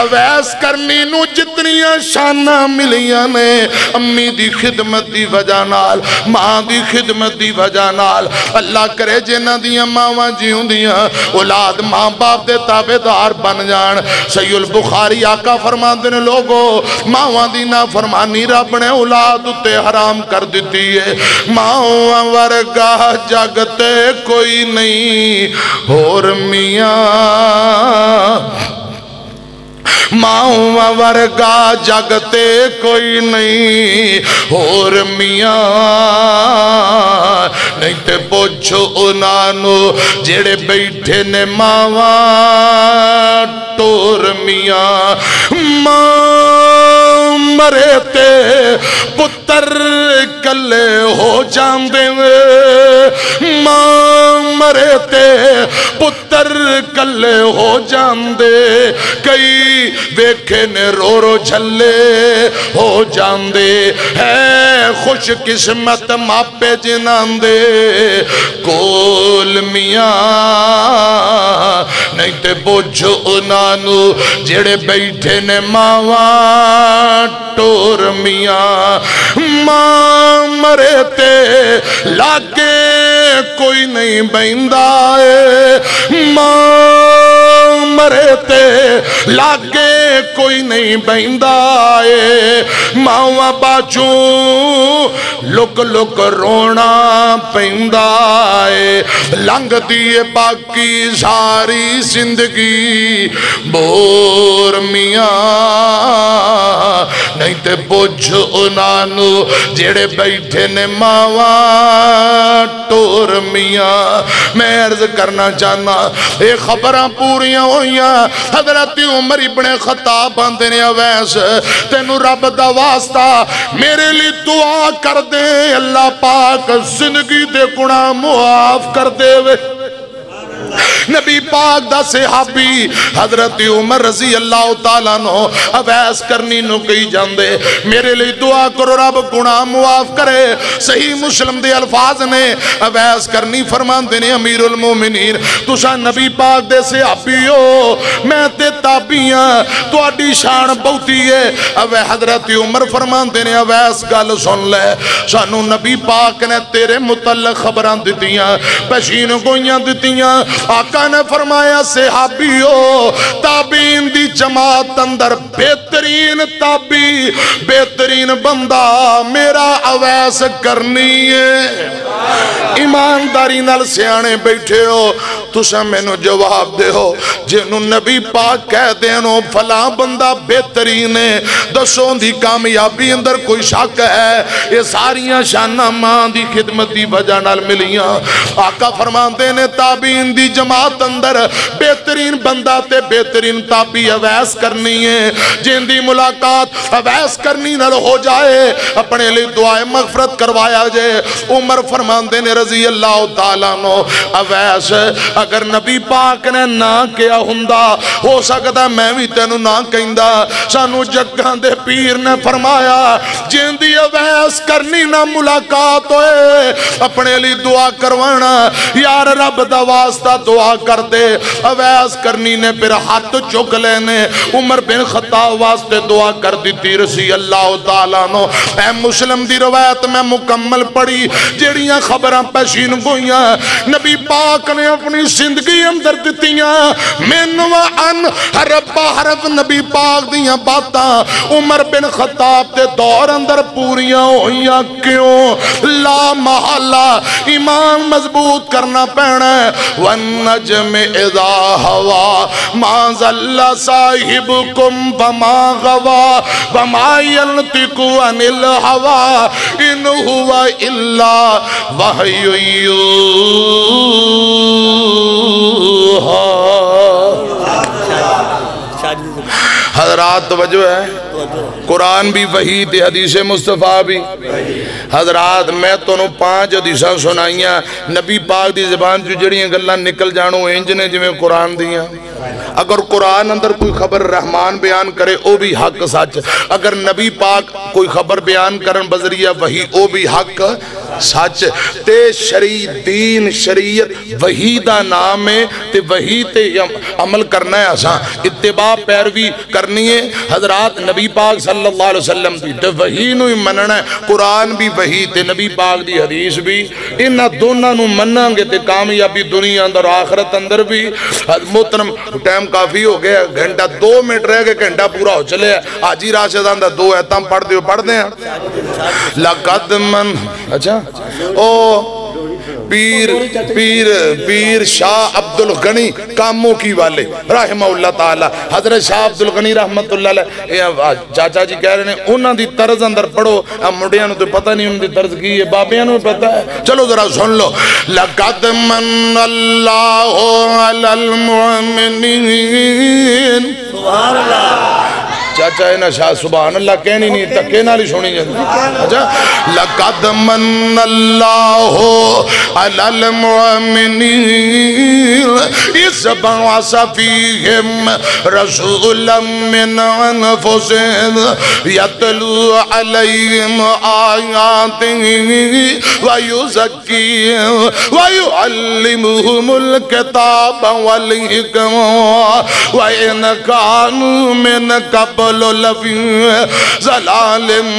अवैस करनी नू जितनियां शाना मिलियां ने अम्मी दी खिदमत दी वजह नाल, मां दी खिदमत दी वजह नाल। अल्लाह करे जिन्हां दियां मावां जीउंदियां औलाद मां बाप दे ताबेदार बन जान। सहीहुल बुखारी आका फरमांदे ने लोगो, मावां दी ना फरमानी रब ने औलाद उत्ते हराम कर दिती है। मावां वर्गा जगते कोई नहीं होर मियां, मां वर्गा जगते कोई नहीं होर मियां नहीं तो पूछो उन्होंने जेड़े बैठे ने मावा टोर मियाँ मां मरे ते पुत्र कले हो जाते वे मां मरे ते पुत्र कले हो जाते कई वेखे ने रो रो झले हो जाते है खुश किस्मत मापे जिनांदे कोल मियाँ नहीं तो बोझो उन्होंने जेड़े बैठे ने मावा टोर मियाँ मां मरे ते लागे कोई नहीं बैंदा है मां मरे ते लागे कोई नहीं बैंदा है मावा बाजू लुक लुक रोना पैंदा है लंघदी है बाकी सारी जिंदगी बोर मियाँ नहीं तो बुझ उन्होंने जेड़े बैठे ने मावा टोर मियाँ मैं अर्ज करना चाहना ये खबर पूरिया हुई हजरत उमर इब्ने खत्ताब आंदे ने अवैस तेनू रब दा वास्ता मेरे लिए दुआ कर दे अल्लाह पाक जिंदगी दे गुनाह मुआफ कर दे वे नबी पाक दा सहाबी हजरत उमर रजी अल्लाह तआला नो अवैस करनी नु कही जांदे मेरे लिए दुआ करो रब गुनाह मुआफ करे सही मुस्लिम दे अल्फाज ने अवैस करनी फरमांदे ने अमीरुल मोमिनीन तुसा नबी पाक दे सहाबी हो मैं ते ताबीआं तुहाडी शान बहुती है अवै हजरत उमर फरमांदे ने अवैस गल सुन ले सानू नबी पाक ने तेरे मुतल्लक खबरां दित्तियां पेशीन गोइयां दित्तियां आका ने फरमाया सहाबियो ताबीन दी जमात अंदर बेहतरीन ताबी बेहतरीन बंदा मेरा अवैस करनी है ईमानदारी नाल सियाने बैठे हो तुसा मैनू जवाब दे हो जिन्हों नबी पाक कह देन फला बंदा बेहतरीन है दसों दी कामयाबी अंदर कोई शक है ये सारियां शाना मां दी खिदमत दी वजह नाल मिलियां आका फरमांदे ने ताबीन दी जमात अंदर बेहतरीन बंदा ते बेहतरीन ताबी अवैस करनी है जिंदी मुलाकात अवैस करनी नाल हो जाए अपने लिए दुआए मगफरत करवाया जे उमर फरमांदे ने रजी अल्लाह तआला नो अवैस अगर नबी पाक ने ना किया हुंदा हो सकदा मैं भी तेनू ना कहंदा सानू जग्गां दे पीर ने फरमाया जिंदी अवैस करनी ना मुलाकात होए अपने लिए दुआ करवाना यार रब दा वास्ता दुआ कर दे अवैस करनी ने फिर हाथ चुक लेने उमर बिन खत्ताब वास्ते दुआ कर दी रसी अल्लाह तआला नो ऐ मुस्लिम दी रवायत मैं मुकम्मल पढ़ी जेड़ियां खबरां पेशीन गोइयां नबी पाक ने अपनी जिंदगी अंदर दित्तियां मैनू अन हरफ हरफ नबी पाक दियां बातां उमर बिन खत्ताब दे दौर अंदर पूरियां होइयां क्यों ला महला ईमान मजबूत करना पैना वन्नज्म इज़ा हवा मा ज़ल्ला साहिबुकुम वमा गवा वमा यंतिकु अनिल हवा इन हुवा इल्ला वहयु यूहा हज़रात वजो है कुरान भी वही ते हदीस मुस्तफ़ा भी हज़रात मैं तुहानू पांच हदीसा सुनाइया नबी पाक दी ज़बान चो जड़ियां गल्लां निकल जाणो इंज ने जिवें कुरान दियां अगर कुरान अंदर कोई खबर रहमान बयान करे वह भी हक सच अगर नबी पाक कोई खबर बयान करन बजरिया वही वह भी हक सच ते शरी दीन शरीयत वही दा नाम है ते वही ते अमल करना है असा इत्तिबा पैरवी करनी है हजरात नबी पाक सल्लल्लाहु अलैहि वसल्लम दी ते वही नू ही मनना है कुरान भी वही ते नबी पाक दी हदीस भी इन्हां दोनां नू मनांगे ते कामयाबी दुनिया अंदर आखरत अंदर भी मोहतरम टाइम काफ़ी हो गया घंटा दो मिनट रह गए घंटा पूरा हो चले हाजी राशिद दा दो ऐतम पढ़ दो पढ़ते हैं लकद मन अच्छा ओ पीर पीर पीर शाह अब्दुल गनी कामों की वाले रहमतुल्लाह ताला, हजरत शाह अब्दुल गनी रहमतुल्लाह चाचा जी कह रहे हैं उन्होंने तर्ज अंदर पढ़ो, मुंडिया तो पता नहीं उनकी तर्ज की है, बाबिया को पता है। चलो जरा सुन लो। लक़द मन्नल्लाहु अलल मुमिनीन, सुभान अल्लाह चाचा इन्हें शाह सुबहान अल्लाह कहनी नहीं, धक्के नाल ही सुनी जाती। अच्छा, लक़द मन्नल्लाहु अलल मुमिनीन इज़ बअस फ़ीहिम रसूलन मिन अनफ़ुसिहिम यतलू अलैहिम आयातिही व युज़क्किहिम व युअल्लिमुहुमुल किताब वल हिकमा व इन कानू मिन कब्ल ज़लालिम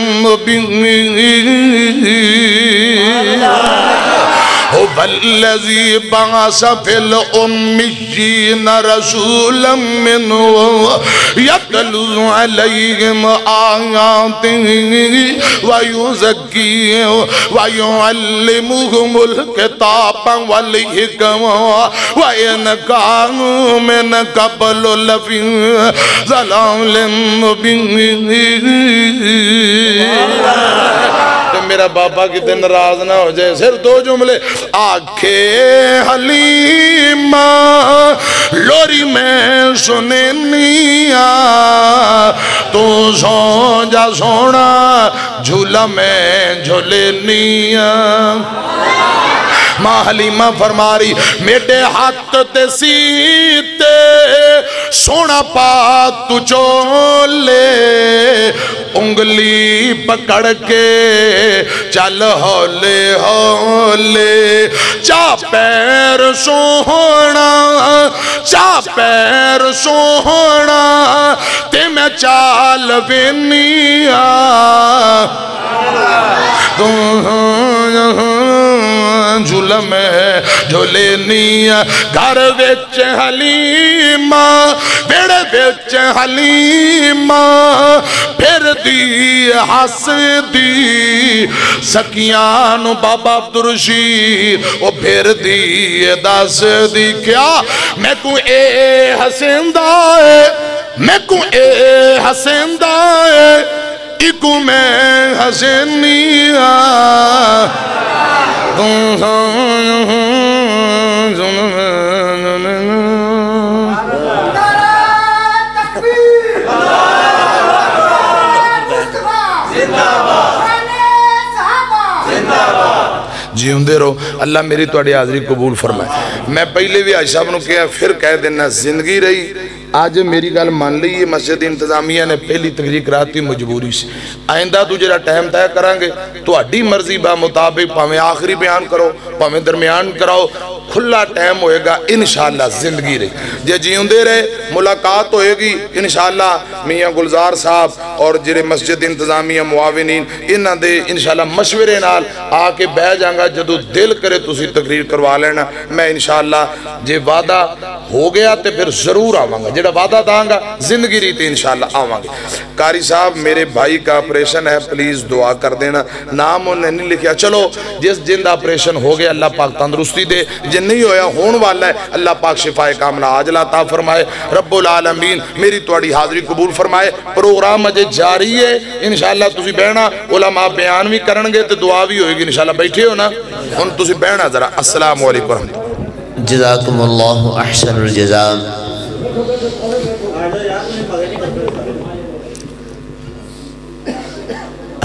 तो मेरा बाबा कितने नाराज ना हो जाए। सिर्फ दो जुमले आखे हलीमा लोरी में सुने निया तू सो जा सोना झूला में झूले निया। माँ हलीमा फरमारी मेरे हाथ ते सीते सोना पा तू चोले उंगली पकड़ के चल हौले हौले चा पैर सोहना चा पैर सोहना ते मैं चाल बेनिया तू झूला में झूले निया। घर बेच हलीमा बेड़े बेच हलीमा फिर दी हस दी सखिया नु बाबा अब्दुल रशीद ओ फिर दी दस दी क्या मैं को ए हसेंदा है मैं को ए हसेंदा है इको मैं हसेनिया जींदे रहो। अल्लाह मेरी थोड़ी हाजरी कबूल फरमाए। मैं पहले भी आज साहब ने कहा फिर कह देना जिंदगी रही आज मेरी गल मान ली है। मस्जिद इंतजामिया ने पहली तकरीर कराती मजबूरी से। आइंदा तू जरा टाइम तय करांगे तुहाडी मर्जी बा मुताबिक भावें आखिरी बयान करो भावें दरम्यान कराओ खुला टाइम होएगा इंशाअल्लाह। जिंदगी रहे जे जींदे रहे मुलाकात होएगी इंशाअल्लाह। मियाँ गुलजार साहब और जिहड़े मस्जिद इंतजामिया मुआविनीन इन्हां दे इंशाअल्लाह मशवरे नाल आके बह जाऊँगा जदों दिल करे तुसीं तकरीर करवा लेना। मैं इंशाअल्लाह जे वादा हो गया तो फिर जरूर आवांगा जेड़ा वादा दांगा जिंदगी रीते इंशाअल्लाह आवांगे। कारी साहब मेरे भाई का ऑपरेशन है प्लीज़ दुआ कर देना। नाम उन्हें नहीं लिखा। चलो जिस दिन का ऑपरेशन हो गया अल्लाह पाक तंदरुस्ती दे, जिन नहीं होया होने वाला है अल्लाह पाक शिफाए कामना आजला ता फरमाए रब्बुल आलमीन। मेरी थोड़ी हाजिरी कबूल फरमाए। प्रोग्राम अजे जारी है इंशाअल्लाह। तुसी बहना उलमा बयान भी करेंगे तो दुआ भी होगी इंशाअल्लाह। बैठे हो ना हुन तुसी बहना जरा। अस्सलामु अलैकुम जज़ाकुमुल्लाहु अहसनुल जज़ा।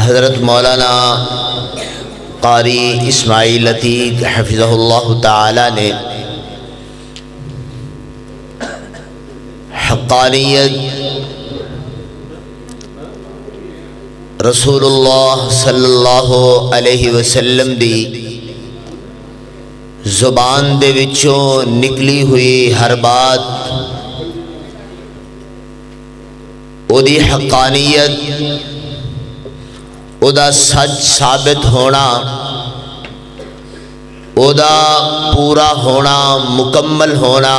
हज़रत मौलाना कारी इस्माइल अतीक़ हफ़िज़हुल्लाहु ताला ने हक़ानियत रसूलुल्लाह सल्लल्लाहु अलैहि वसल्लम दी ज़ुबान दे विचों निकली हुई हर बात उदी हक़ानियत उदा सच साबित होना उदा पूरा होना मुकम्मल होना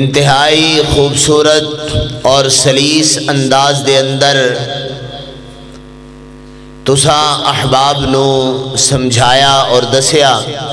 इंतहाई खूबसूरत और सलीस अंदाज दे अंदर तुसा अहबाब नू समझाया और दसिया